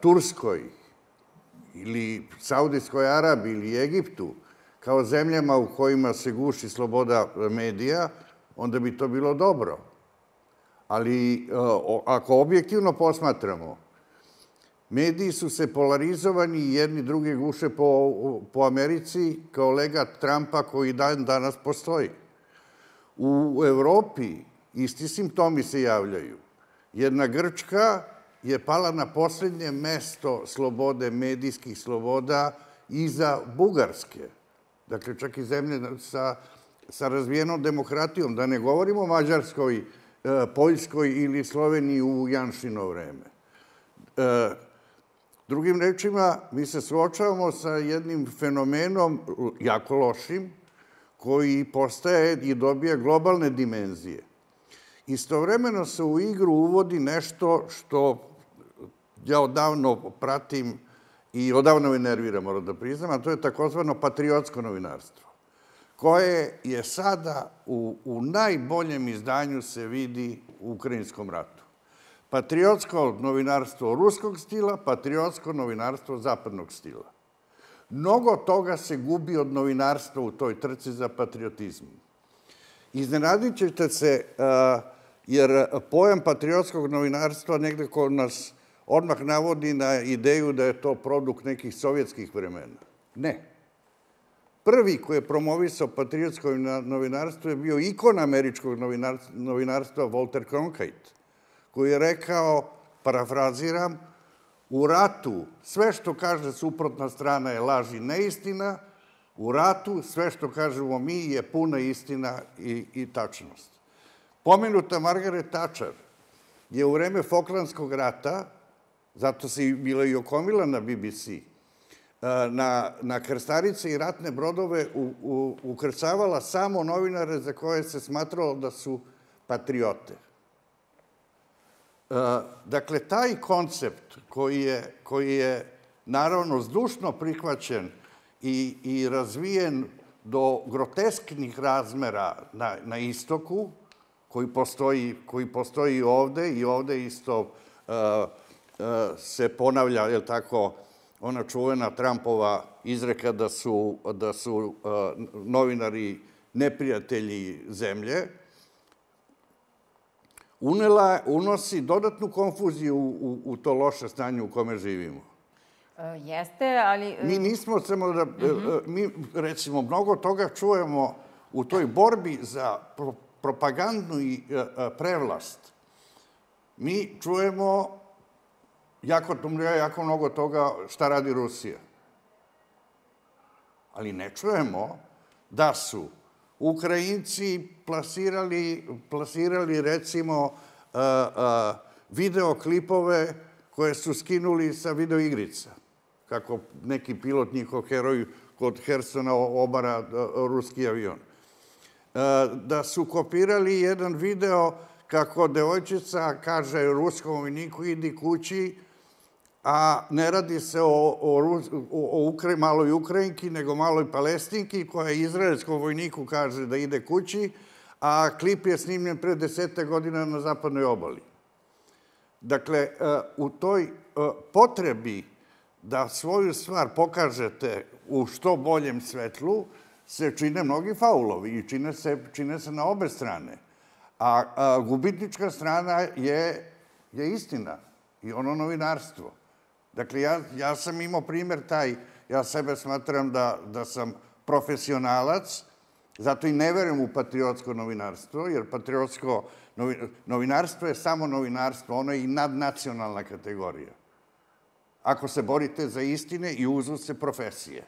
Turskoj ili Saudijskoj Arabiji ili Egiptu kao zemljama u kojima se guši sloboda medija, onda bi to bilo dobro. Ali ako objektivno posmatramo, mediji su se polarizovani i jedni druge guše po Americi kao legat Trumpa koji dan danas postoji. U Evropi isti simptomi se javljaju. Jedna Grčka je pala na posljednje mesto slobode, medijskih sloboda iza Bugarske. Dakle, čak i zemlje sa razvijenom demokratijom. Da ne govorimo o Mađarskoj, Poljskoj ili Sloveniji u Janšino vreme. Drugim rečima, mi se suočavamo sa jednim fenomenom jako lošim koji postaje i dobija globalne dimenzije. Istovremeno se u igru uvodi nešto što ja odavno pratim i odavno me nervira, moram da priznam, a to je takozvano patriotsko novinarstvo, koje je sada u najboljem izdanju se vidi u Ukrajinskom ratu. Patriotsko novinarstvo ruskog stila, patriotsko novinarstvo zapadnog stila. Mnogo toga se gubi od novinarstva u toj trci za patriotizmom. Iznenadit ćete se jer pojam patriotskog novinarstva negdje kod nas odmah navodi na ideju da je to produkt nekih sovjetskih vremena. Ne. Prvi koji je promovisao patriotsko novinarstvo je bio ikon američkog novinarstva Walter Cronkite, koji je rekao, parafraziram, u ratu sve što kaže suprotna strana je laž i neistina, u ratu sve što kažemo mi je puna istina i tačnost. Pomenuta Margaret Thatcher je u vreme Falklandskog rata, zato se bila i okomila na B B C, na krstarice i ratne brodove ukrcavala samo novinare za koje se smatralo da su patriote. Dakle, taj koncept koji je naravno zdušno prihvaćen i razvijen do grotesknih razmera na istoku, koji postoji ovde i ovde isto se ponavlja, je li tako, ona čuvena Trumpova izreka da su novinari neprijatelji zemlje, unosi dodatnu konfuziju u to loše stanje u kome živimo. Jeste, ali... Mi nismo samo da... Mi, recimo, mnogo toga čujemo u toj borbi za propagandnu prevlast. Mi čujemo jako mnogo toga šta radi Rusija. Ali ne čujemo da su Ukrajinci plasirali, recimo, videoklipove koje su skinuli sa videoigrica. Kako neki pilot, njihov heroj, kod Hersona obara ruski avion. Da su kopirali jedan video kako devojčica kaže ruskom vojniku idi kući, a ne radi se o maloj Ukrajinki, nego maloj Palestinki, koja izraelskom vojniku kaže da ide kući, a klip je snimljen pre desete godina na zapadnoj obali. Dakle, u toj potrebi da svoju stvar pokažete u što boljem svetlu, se čine mnogi faulovi i čine se na obe strane. A gubitnička strana je istina i ono novinarstvo. Dakle, ja sam imao primjer taj, ja sebe smatram da sam profesionalac, zato i ne verujem u patriotsko novinarstvo, jer patriotsko novinarstvo je samo novinarstvo, ono je i nadnacionalna kategorija. Ako se borite za istine i uzvu se profesije.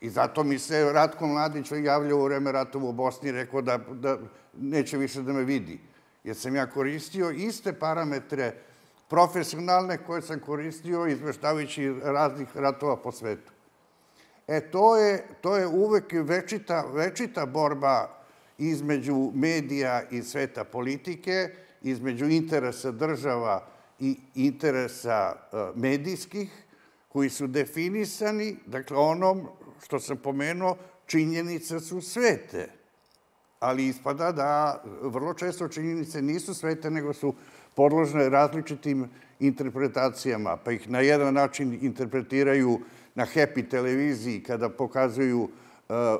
I zato mi se Ratko Mladić javljao u vreme ratova u Bosni i rekao da neće više da me vidi. Jer sam ja koristio iste parametre profesionalne koje sam koristio izveštavajući raznih ratova po svetu. E, to je uvek večita borba između medija i sveta politike, između interesa država i interesa medijskih, koji su definisani, dakle, onom što sam pomenuo, činjenice su svete. Ali ispada da vrlo često činjenice nisu svete, nego su podložne različitim interpretacijama, pa ih na jedan način interpretiraju na Happy televiziji kada pokazuju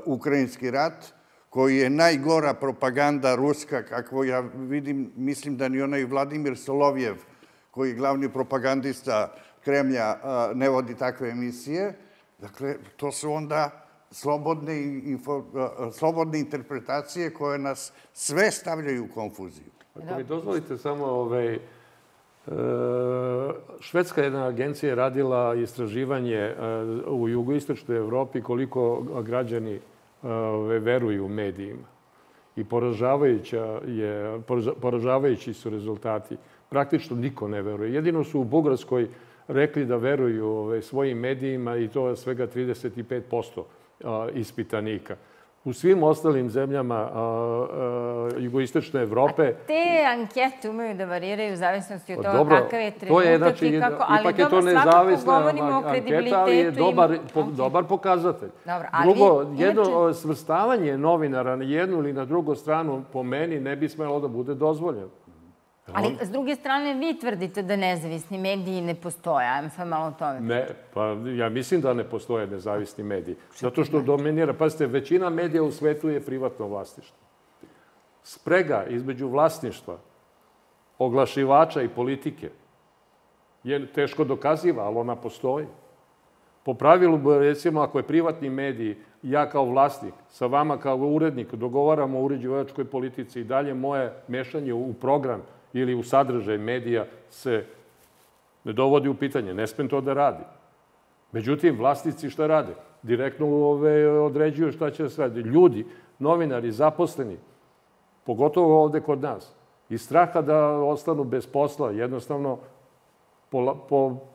ukrajinski rat, koji je najgora propaganda ruska, kako ja vidim, mislim da ni onaj Vladimir Solovjev, koji je glavni propagandista Kremlja, ne vodi takve emisije. Dakle, to su onda slobodne interpretacije koje nas sve stavljaju u konfuziju. Ako mi dozvolite samo... Švedska jedna agencija je radila istraživanje u jugoistočnoj Evropi koliko građani veruju medijima. I poražavajući su rezultati. Praktično niko ne veruje. Jedino su u Bugarskoj rekli da veruju svojim medijima i to je svega trideset pet posto ispitanika. U svim ostalim zemljama jugoistočne Evrope... Te ankete umeju da variraju u zavisnosti od toga kakav je trenutak i kako... Ipak je to nezavisna anketa, ali je dobar pokazatelj. Drugo, jedno svrstavanje novinara na jednu ili na drugu stranu po meni ne bi smelo da bude dozvoljeno. Ali, s druge strane, vi tvrdite da nezavisni mediji ne postoje. Ajmo sad malo o tome. Ne, pa ja mislim da ne postoje nezavisni mediji. Zato što dominira, pazite, većina medija u svetu je privatno vlasništvo. sprega između vlasništva, oglašivača i politike je teško dokaziva, ali ona postoji. Po pravilu, recimo, ako je privatni medij, ja kao vlasnik, sa vama kao urednik, dogovaramo o uređivačkoj politici i dalje moje mešanje u program ili u sadržaj medija se ne dovodi u pitanje. Ne smem to da radim. Međutim, vlasnici šta rade? Direktno određuju šta će se raditi. Ljudi, novinari, zaposleni, pogotovo ovde kod nas, iz straha da ostanu bez posla, jednostavno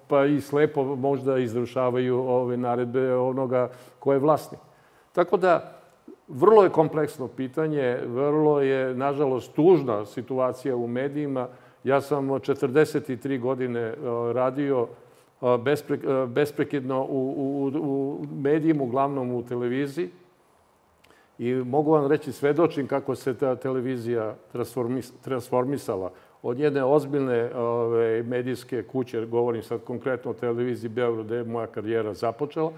pa i slepo možda izvršavaju ove naredbe onoga ko je vlasnik. Tako da, vrlo je kompleksno pitanje, vrlo je, nažalost, tužna situacija u medijima. Ja sam četrdeset tri godine radio besprekidno u medijima, uglavnom u televiziji. I mogu vam reći, svedočim kako se ta televizija transformisala. Od jedne ozbiljne medijske kuće, govorim sad konkretno o televiziji Beograd, gde je moja karijera započela,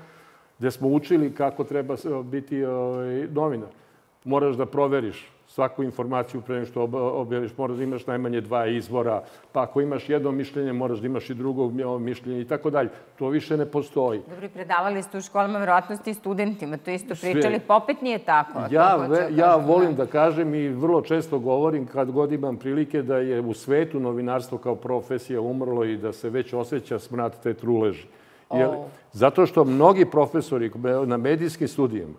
gde smo učili kako treba biti novinar. Moraš da proveriš svaku informaciju pre nego što objaviš. Moraš da imaš najmanje dva izvora, pa ako imaš jedno mišljenje, moraš da imaš i drugo mišljenje i tako dalje. To više ne postoji. Dobri, predavali ste u školama verovatnosti i studentima, to isto pričali, pa opet nije tako. Ja volim da kažem i vrlo često govorim kad god imam prilike da je u svetu novinarstvo kao profesija umrlo i da se već osjeća smrad te truleži. Zato što mnogi profesori na medijskim studijima,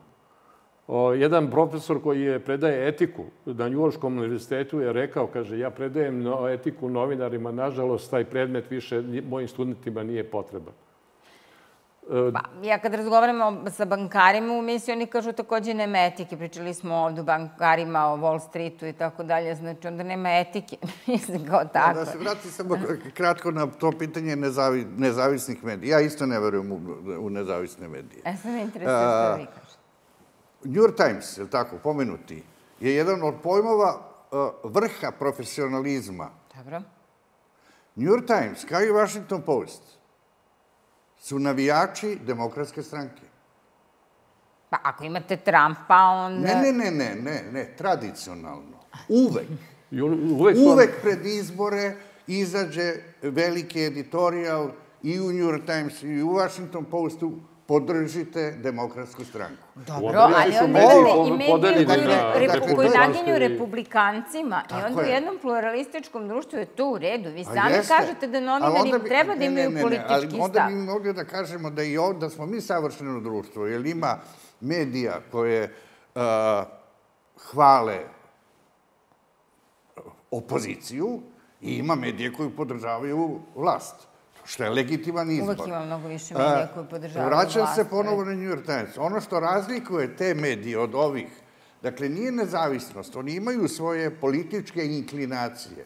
jedan profesor koji je predaje etiku na New Yorkskom univerzitetu je rekao, kaže, ja predajem etiku novinarima, nažalost, taj predmet više mojim studentima nije potreban. Ja kad razgovaramo sa bankarima u misiji, oni kažu također nema etike. Pričali smo ovdje o bankarima, o Wall Streetu i tako dalje. Znači, onda nema etike. Mislim, kao tako. Da se vrati samo kratko na to pitanje nezavisnih medija. Ja isto ne verujem u nezavisne medije. Ja sam interesujem što vi kažete. New York Times, je li tako, pomenuti, je jedan od pojmova vrha profesionalizma. Dobro. New York Times, kao i Washington Post, su navijači demokratske stranke. Pa ako imate Trumpa, onda... Ne, ne, ne, ne, ne, tradicionalno. Uvek. Uvek pred izbore izađe veliki editorijal i u New York Times i u Washington Postu, podržite demokratsku stranku. Dobro, ali onda i mediji koji naginju republikancima i onda u jednom pluralističkom društvu je to u redu. Vi sami kažete da novinari treba da imaju politički stav. Onda bi mogli da kažemo da smo mi savršeno društvo, jer ima medija koje hvale opoziciju i ima medije koji podržavaju vlast. Što je legitiman izbor. Uvijek ima mnogo više medija koji podržavaju vlast. Vraćam se ponovo na New York Times. Ono što razlikuje te medije od ovih, dakle, nije nezavisnost. Oni imaju svoje političke inklinacije,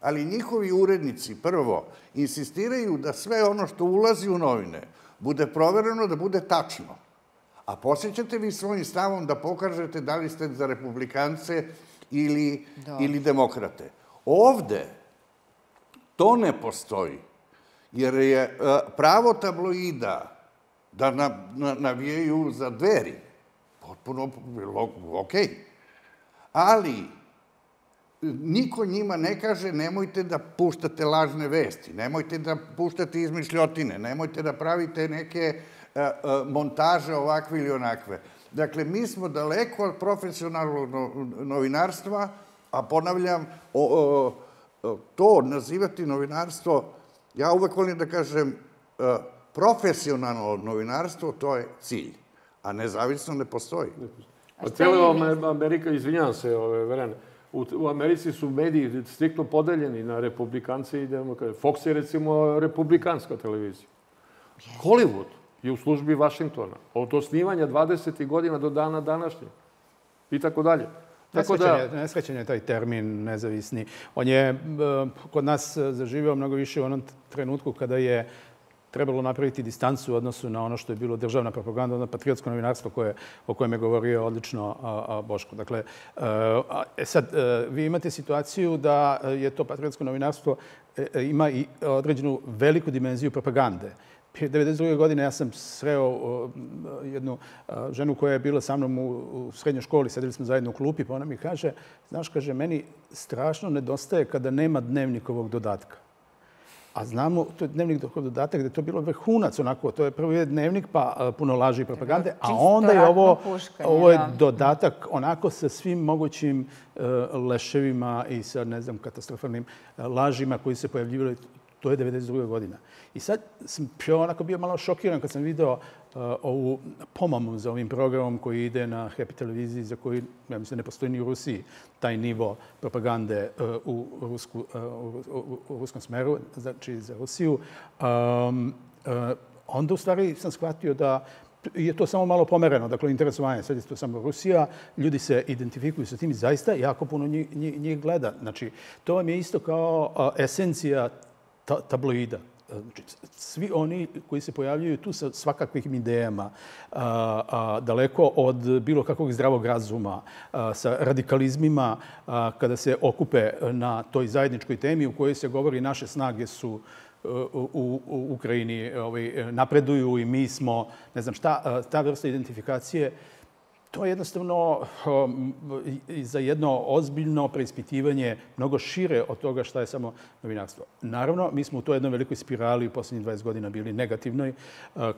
ali njihovi urednici, prvo, insistiraju da sve ono što ulazi u novine bude provereno, da bude tačno. A posjećate vi svojim stavom da pokažete da li ste za republikance ili demokrate. Ovde to ne postoji. Jer je pravo tabloida da navijaju za Dveri potpuno okej. Ali niko njima ne kaže nemojte da puštate lažne vesti, nemojte da puštate izmišljotine, nemojte da pravite neke montaže ovakve ili onakve. Dakle, mi smo daleko od profesionalnog novinarstva, a ponavljam, to nazivati novinarstvo... Ja uvek volim da kažem, profesionalno novinarstvo, to je cilj, a nezavisno ne postoji. Cela Amerika, izvinjam se, Verane, u Americi su mediji striktno podeljeni na republikance i demokrate. Fox je, recimo, republikanska televizija. Hollywood je u službi Vašingtona, od osnivanja dvadesetih godina do dana današnjeg i tako dalje. Neshvaćen je taj termin nezavisni. On je kod nas zaživio mnogo više u onom trenutku kada je trebalo napraviti distancu u odnosu na ono što je bilo državna propaganda, ono patriotsko novinarstvo o kojem je govorio odlično Boško. Dakle, sad, vi imate situaciju da je to patriotsko novinarstvo ima i određenu veliku dimenziju propagande. devedeset druge godine ja sam sreo jednu ženu koja je bila sa mnom u srednjoj školi, sedeli smo zajedno u klupi, pa ona mi kaže, znaš, kaže, meni strašno nedostaje kada nema dnevnikovog dodatka. A znamo, to je dnevnik dodatak gdje je to bilo vrhunac, onako, to je prvi dnevnik pa puno laži i propagande, a onda je ovo, ovo je dodatak onako sa svim mogućim leševima i sa, ne znam, katastrofalnim lažima koji se pojavljivali. To je devedeset druge godina. I sad sam onako bio malo šokiran kad sam video ovu pomamu za ovim programom koji ide na Happy televiziji, za koji, ja mislim, ne postoji ni u Rusiji taj nivo propagande u, rusku, u ruskom smeru, znači za Rusiju. Onda u stvari sam shvatio da je to samo malo pomereno, dakle, interesovanje. Sad je to samo Rusija, ljudi se identifikuju sa tim i zaista jako puno njih, njih gleda. Znači, to vam je isto kao esencija tabloida. Svi oni koji se pojavljaju tu sa svakakvim idejama, daleko od bilo kakvog zdravog razuma, sa radikalizmima, kada se okupe na toj zajedničkoj temi u kojoj se govori naše snage su u Ukrajini, napreduju i mi smo, ne znam šta, ta vrsta identifikacije. To je jednostavno za jedno ozbiljno preispitivanje mnogo šire od toga šta je samo novinarstvo. Naravno, mi smo u toj jednoj velikoj spirali u posljednjih dvadeset godina bili negativnoj,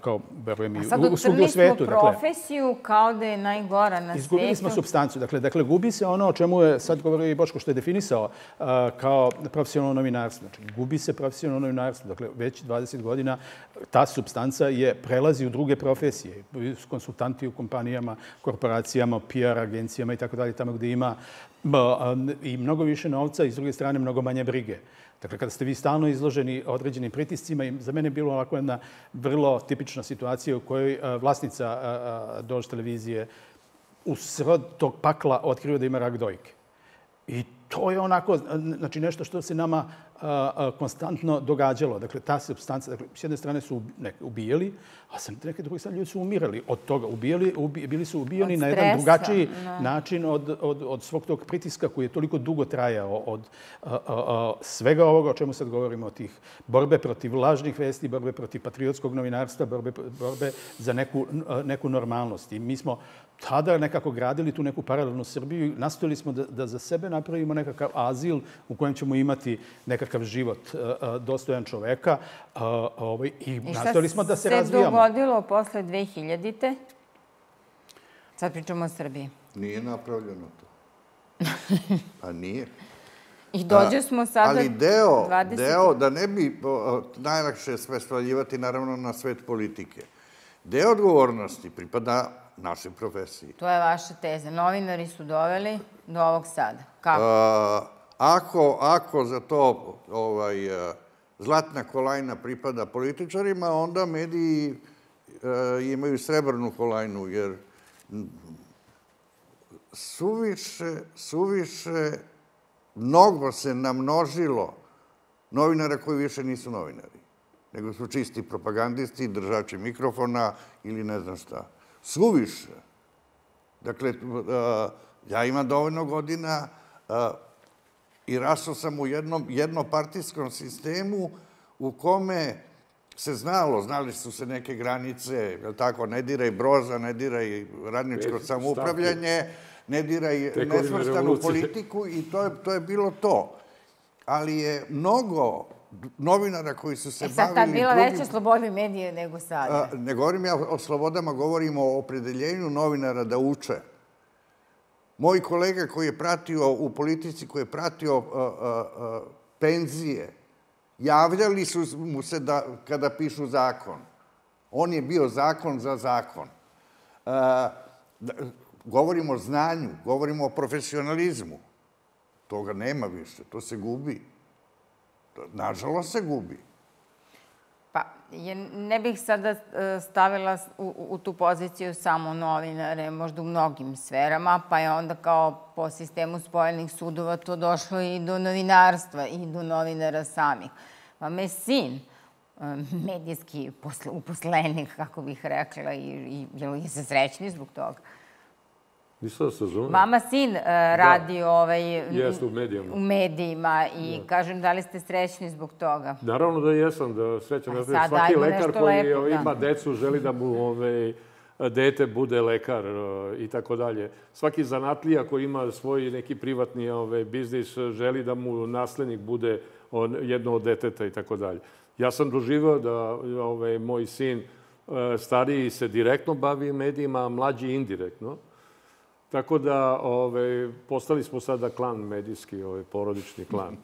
kao, verujem, i u svijetu. A sad utrli smo profesiju kao da je najgora na svijetu. Izgubili smo supstancu. Dakle, gubi se ono o čemu je sad govorio i Boško što je definisao kao profesionalno novinarstvo. Znači, gubi se profesionalno novinarstvo. Dakle, već dvadeset godina ta supstanca je prelazi u druge profesije. Konsultanti u kompanijama, korporacijama, P R agencijama i tako dalje, tamo gdje ima i mnogo više novca i s druge strane mnogo manje brige. Dakle, kada ste vi stalno izloženi određenim pritiscima, i za mene je bilo ovako jedna vrlo tipična situacija u kojoj vlasnica Dožd televizije u sred tog pakla otkriva da ima rak dojke. I to je onako, znači, nešto što se nama konstantno događalo. Dakle, ta supstanca, dakle, s jedne strane su ubijali, a sa neke druge strane ljudi su umirali od toga. Ubijali, ubi, bili su ubijani na jedan drugačiji no. način od, od, od svog tog pritiska koji je toliko dugo trajao, od a, a, a, svega ovoga o čemu sad govorimo, od tih borbe protiv lažnih vesti, borbe protiv patriotskog novinarstva, borbe, borbe za neku, neku normalnost. I mi smo tada nekako gradili tu neku paralelnu Srbiju i nastojili smo da, da za sebe napravimo nekakav azil u kojem ćemo imati nekakav život dostojan čoveka i nastojili smo da se razvijamo. I šta se dogodilo posle dve hiljadite? Sad pričamo o Srbiji. Nije napravljeno to. Pa nije. I dođe smo sada... Ali deo, da ne bi najlakše sve svaljivati naravno na svet politike, deo odgovornosti pripada našoj profesiji. To je vaša teza. Novinari su doveli do ovog sada. Kako? Ako, ako za to ovaj, zlatna kolajna pripada političarima, onda mediji eh, imaju srebrnu kolajnu, jer suviše, suviše, mnogo se namnožilo novinara koji više nisu novinari, nego su čisti propagandisti, držači mikrofona ili ne znam šta. Suviše. Dakle, ja imam dovoljno godina i raso sam u jednom jednopartijskom sistemu u kome se znalo, znali su se neke granice, tako, ne diraj Broza, ne diraj radničko samoupravljanje, ne diraj nesvrstanu politiku i to je, to je bilo to. Ali je mnogo novinara koji su se bavili... E sad, tad bila veća sloboda medije nego sada. Ne govorim ja o slobodama, govorim o opredeljenju novinara da uče. Moj kolega koji je pratio u politici, koji je pratio penzije, javljali su mu se kada pišu zakon. On je bio zakon za zakon. Govorimo o znanju, govorimo o profesionalizmu. Toga nema više, to se gubi. Nažalost se gubi. Pa, ne bih sada stavila u, u tu poziciju samo novinare, možda u mnogim sferama, pa je onda kao po sistemu spojenih sudova to došlo i do novinarstva i do novinara samih. Pa me sin, medijski uposlenik, kako bih rekla, i, i, i se srećni zbog toga. Mama sin radi u medijima i kažem da li ste srećni zbog toga? Naravno da jesam, da srećan. Svaki lekar koji ima decu želi da mu dete bude lekar i tako dalje. Svaki zanatlija koji ima svoj neki privatni biznis želi da mu naslednik bude jedno od deteta i tako dalje. Ja sam doživio da moj sin stariji se direktno bavi medijima, a mlađi indirektno. Tako da postali smo sada klan medijski, porodični klan.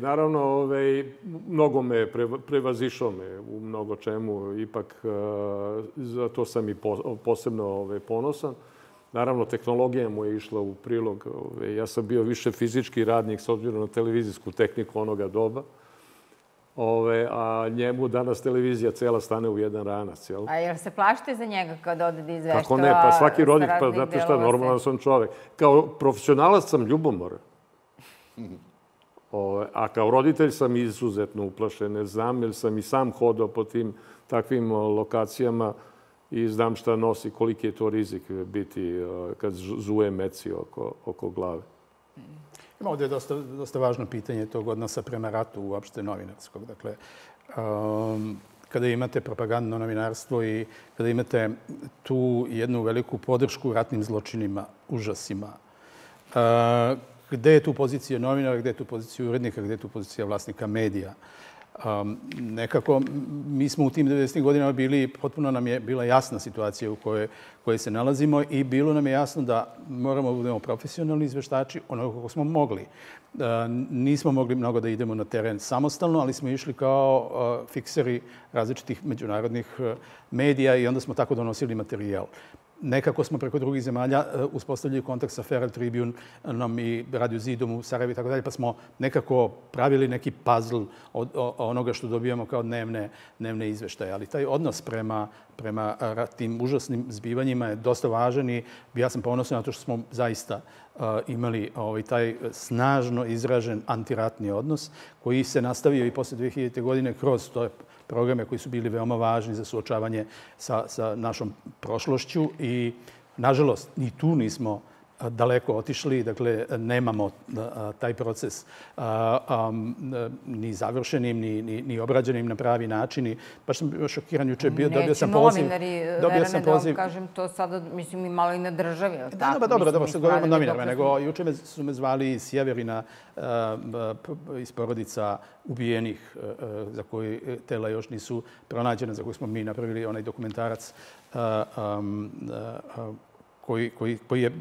Naravno, mnogo me prevazišao me u mnogo čemu. Ipak, zato sam i posebno ponosan. Naravno, tehnologija mu je išla u prilog. Ja sam bio više fizički radnik s obzirom na televizijsku tehniku onoga doba. A njemu danas televizija cela stane u jedan ranac. A jel se plašite za njega kad ode da izveštava? Kako ne, pa svaki rodnik, pa znate šta, normalan sam čovek. Kao profesionalac sam ljubomoran. A kao roditelj sam izuzetno uplašen. Ne znam, jer sam i sam hodao po tim takvim lokacijama i znam šta nosi, koliki je to rizik biti kad zuje meci oko glave. Ovdje je dosta važno pitanje tog odnosa prema ratu uopšte novinarskog. Dakle, kada imate propagandno novinarstvo i kada imate tu jednu veliku podršku ratnim zločinima, užasima, gde je tu pozicija novinara, gde je tu pozicija urednika, gde je tu pozicija vlasnika medija? Nekako, mi smo u tim devedesetih godinama bili, potpuno nam je bila jasna situacija u kojoj se nalazimo i bilo nam je jasno da moramo budemo profesionalni izveštači onoga kako smo mogli. Nismo mogli mnogo da idemo na teren samostalno, ali smo išli kao fikseri različitih međunarodnih medija i onda smo tako donosili materijal. Nekako smo preko drugih zemalja uspostavljali kontakt sa Feral Tribunom i Radio Zidom u Sarajevu i tako dalje, pa smo nekako pravili neki puzzle od onoga što dobijamo kao dnevne izveštaje. Ali taj odnos prema tim užasnim zbivanjima je dosta važan i ja sam ponosan na to što smo zaista imali taj snažno izražen antiratni odnos koji se nastavio i posle dve hiljadite. godine kroz to programe koji su bili veoma važni za suočavanje sa našom prošlošću i, nažalost, ni tu nismo daleko otišli. Dakle, nemamo taj proces ni završenim, ni obrađenim na pravi način. Baš sam bio šokiran juče. Neće novinari, Verane, da vam kažem, to sada, mislim, i malo i na državi. Da, dobro, dobro, sad govorimo o novinarima, nego juče su me zvali iz Sjeverina, iz porodica ubijenih, za koje tela još nisu pronađene, za koje smo mi napravili onaj dokumentarac koji je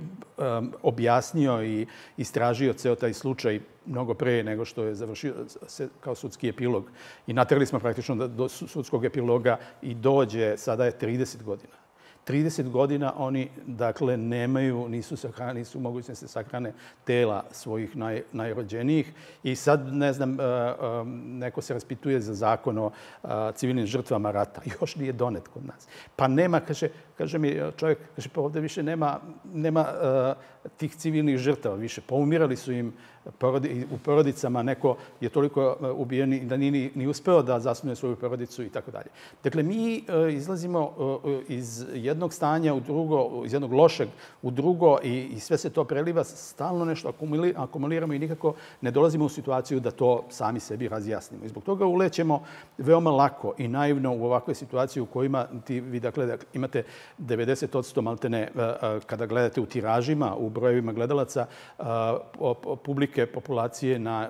objasnio i istražio ceo taj slučaj mnogo pre nego što je završio kao sudski epilog. I naterali smo praktično da do sudskog epiloga i dođe, sada je trideset godina. trideset godina oni, dakle, nemaju, nisu mogućnosti da se sahrane tela svojih najrođenijih. I sad, ne znam, neko se raspituje za zakon o civilnim žrtvama rata. Još nije donet kod nas. Pa nema, kaže mi čovjek, kaže, pa ovdje više nema tih civilnih žrtava više. Poumirali su im u porodicama, neko je toliko ubijen da nije ni uspeo da zasnuje svoju porodicu i tako dalje. Dakle, mi izlazimo iz jednog stanja u drugo, iz jednog lošeg u drugo i sve se to preliva, stalno nešto akumuliramo i nikako ne dolazimo u situaciju da to sami sebi razjasnimo. I zbog toga ulećemo veoma lako i naivno u ovakve situacije u kojima vi, dakle, imate devedeset posto maltene kada gledate u tiražima, u brojevima gledalaca, publike populacije na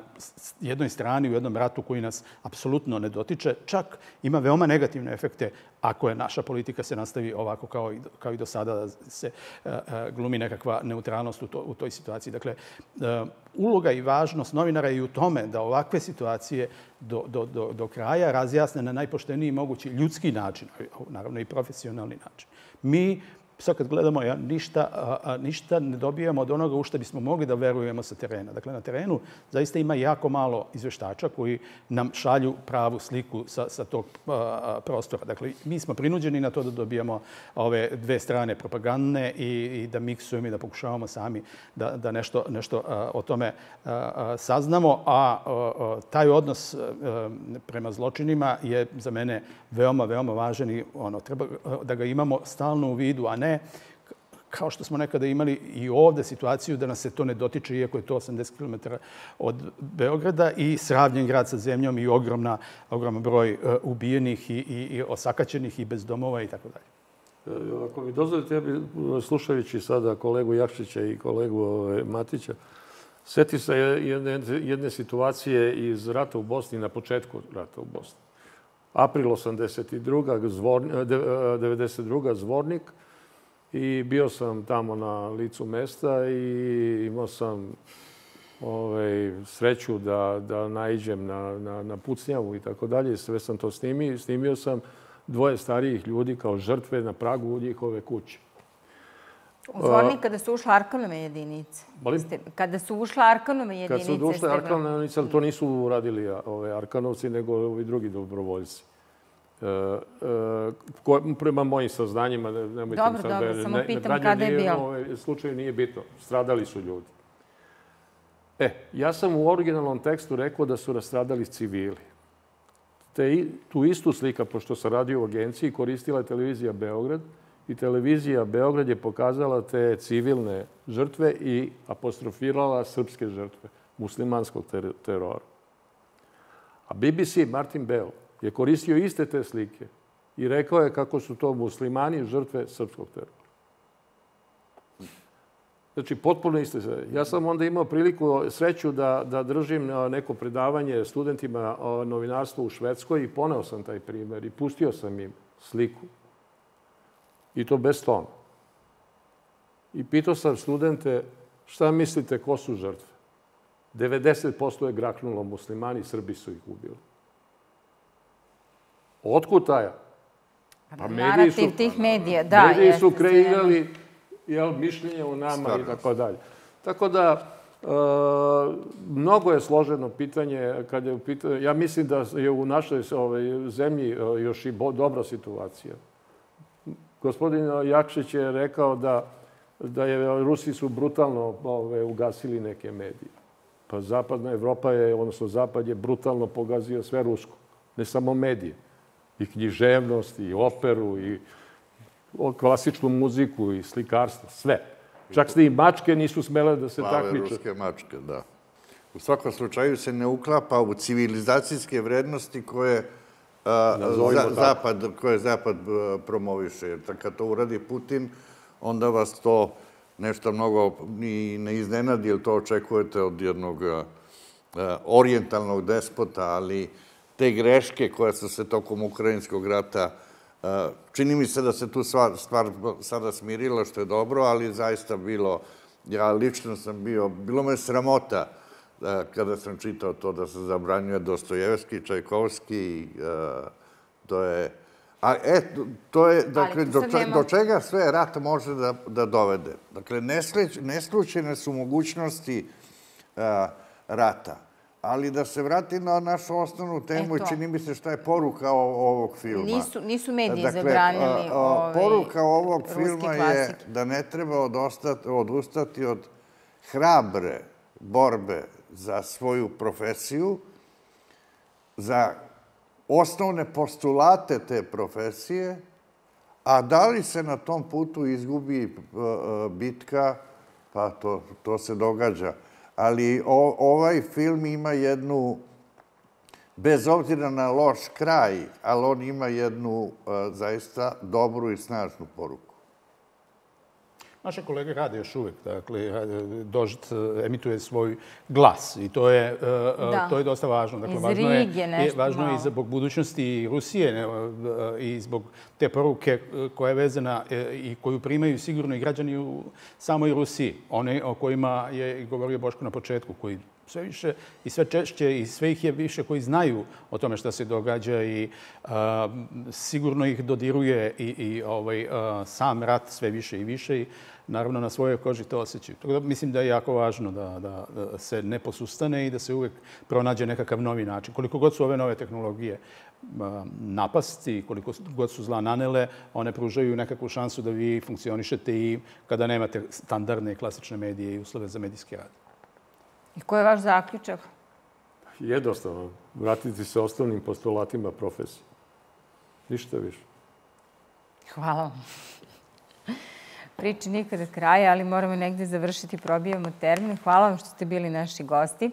jednoj strani u jednom ratu koji nas apsolutno ne dotiče, čak ima veoma negativne efekte ako je naša politika se nastavi ovako kao i do sada, da se glumi nekakva neutralnost u toj situaciji. Dakle, uloga i važnost novinara je i u tome da ovakve situacije do kraja razjasne na najpošteniji mogući ljudski način, naravno i profesionalni način. Mi sad kad gledamo, ništa ne dobijamo od onoga u što bismo mogli da verujemo sa terena. Dakle, na terenu zaista ima jako malo izveštača koji nam šalju pravu sliku sa tog prostora. Dakle, mi smo prinuđeni na to da dobijamo ove dve strane propagandne i da miksujemo i da pokušavamo sami da nešto o tome saznamo. A taj odnos prema zločinima je za mene veoma, veoma važan i treba da ga imamo stalno u vidu, a ne kao što smo nekada imali i ovdje situaciju da nas se to ne dotiče, iako je to osamdeset kilometara od Beograda i sravljen grad sa zemljom i ogromna, ogroman broj ubijenih i, i, i osakaćenih i bez domova i tako dalje. Ako mi dozvolite, ja bi, slušajući sada kolegu Jakšića i kolegu Matića, sjetio se jedne, jedne situacije iz rata u Bosni, na početku rata u Bosni. April osamdeset druge Zvornik, devedeset druge Zvornik, i bio sam tamo na licu mesta i imao sam ovaj, sreću da, da naiđem na, na, na pucnjavu i tako dalje. Sve sam to snimio, snimio sam dvoje starijih ljudi kao žrtve na pragu njihove kuće. U Zvornik kada su ušle Arkanove jedinice. Kada su ušle Arkanove jedinice. Kada su ušle Arkanove jedinice, ali to nisu uradili ove Arkanovci, nego ovi drugi dobrovoljci. Prema mojim saznanjima, nemojte mi sad da samo pitam kada je bilo. Slučaj nije bitno. Stradali su ljudi. E, ja sam u originalnom tekstu rekao da su rastradali civili. Tu istu slika, pošto sam radio u agenciji, koristila je televizija Beograd i televizija Beograd je pokazala te civilne žrtve i apostrofirala srpske žrtve muslimanskog terora. A B B C, Martin Bell, je koristio iste te slike i rekao je kako su to muslimani žrtve srpskog terora. Znači, potpuno isto je. Ja sam onda imao priliku, sreću da, da držim neko predavanje studentima novinarstva u Švedskoj i poneo sam taj primjer i pustio sam im sliku. I to bez tona. I pitao sam studente šta mislite ko su žrtve. devedeset posto je graknulo muslimani, Srbi su ih ubili. Otkud taja? Pa mediji su, tih medija. Da, mediji su kreirali jel, mišljenje o nama i tako dalje. Tako da, e, mnogo je složeno pitanje. Kad je pitanje, ja mislim da je u našoj ovaj, zemlji još i bo, dobra situacija. Gospodin Jakšić je rekao da, da je, Rusi su brutalno ove, ugasili neke medije. Pa zapadna Evropa je, odnosno Zapad je brutalno pogazio sve rusko. Ne samo medije. I književnost, i operu, i klasičnu muziku, i slikarstvo, sve. Čak se i mačke nisu smele da se takmiče. Plave ruske mačke, da. U svakom slučaju se ne uklapa u civilizacijske vrednosti koje Zapad, koje Zapad promoviše. Kad to uradi Putin, onda vas to nešto mnogo ne iznenadi, jer to očekujete od jednog orijentalnog despota, ali te greške koje su se tokom Ukrajinskog rata, čini mi se da se tu stvar sada smirila, što je dobro, ali zaista bilo, ja lično sam bio, bilo me sramota kada sam čitao to da se zabranjuje Dostojevski, Čajkovski, to je... A eto, to je, dakle, do čega sve rat može da dovede. Dakle, neslučajne su mogućnosti rata. Ali da se vrati na našu osnovnu temu, čini mi se šta je poruka ovog filma. Nisu mediji zabranili poruka ovog filma je da ne treba odustati od hrabre borbe za svoju profesiju, za osnovne postulate te profesije, a da li se na tom putu izgubi bitka, pa to se događa. Ali ovaj film ima jednu, bez obzira na loš kraj, ali on ima jednu zaista dobru i snažnu poruku. Naše kolege rade još uvijek. Dakle, Dožd emituje svoj glas i to je, to je dosta važno. Dakle, važno je, je važno i zbog budućnosti Rusije i zbog te poruke koja je vezana i koju primaju sigurno i građani u samoj Rusiji. One o kojima je govorio Boško na početku, koji sve više i sve češće i sve ih je više koji znaju o tome šta se događa i a, sigurno ih dodiruje i, i ovaj, a, sam rat sve više i više i naravno na svojoj koži to osjećaju. Tako da mislim da je jako važno da, da, da se ne posustane i da se uvijek pronađe nekakav novi način. Koliko god su ove nove tehnologije a, napasti, koliko god su zla nanele, one pružaju nekakvu šansu da vi funkcionišete i kada nemate standardne klasične medije i uslove za medijski rad. I koji je vaš zaključak? Jednostavno, vratiti se osnovnim postulatima profesije. Ništa više. Hvala vam. priči nikada kraja, ali moramo negde završiti, probijamo termin. Hvala vam što ste bili naši gosti.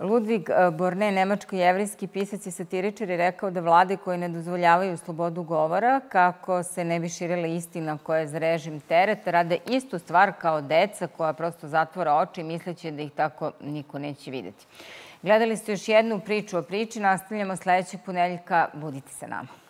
Ludvig Borne, nemačko-jevrijski pisac i satiričar, je rekao da vlade koje ne dozvoljavaju slobodu govora, kako se ne bi širila istina koja je za režim teret, rade istu stvar kao deca koja prosto zatvore oči misleći da ih tako niko neće videti. Gledali ste još jednu priču o priči. Nastavljamo sljedećeg ponedjeljka. Budite sa nama.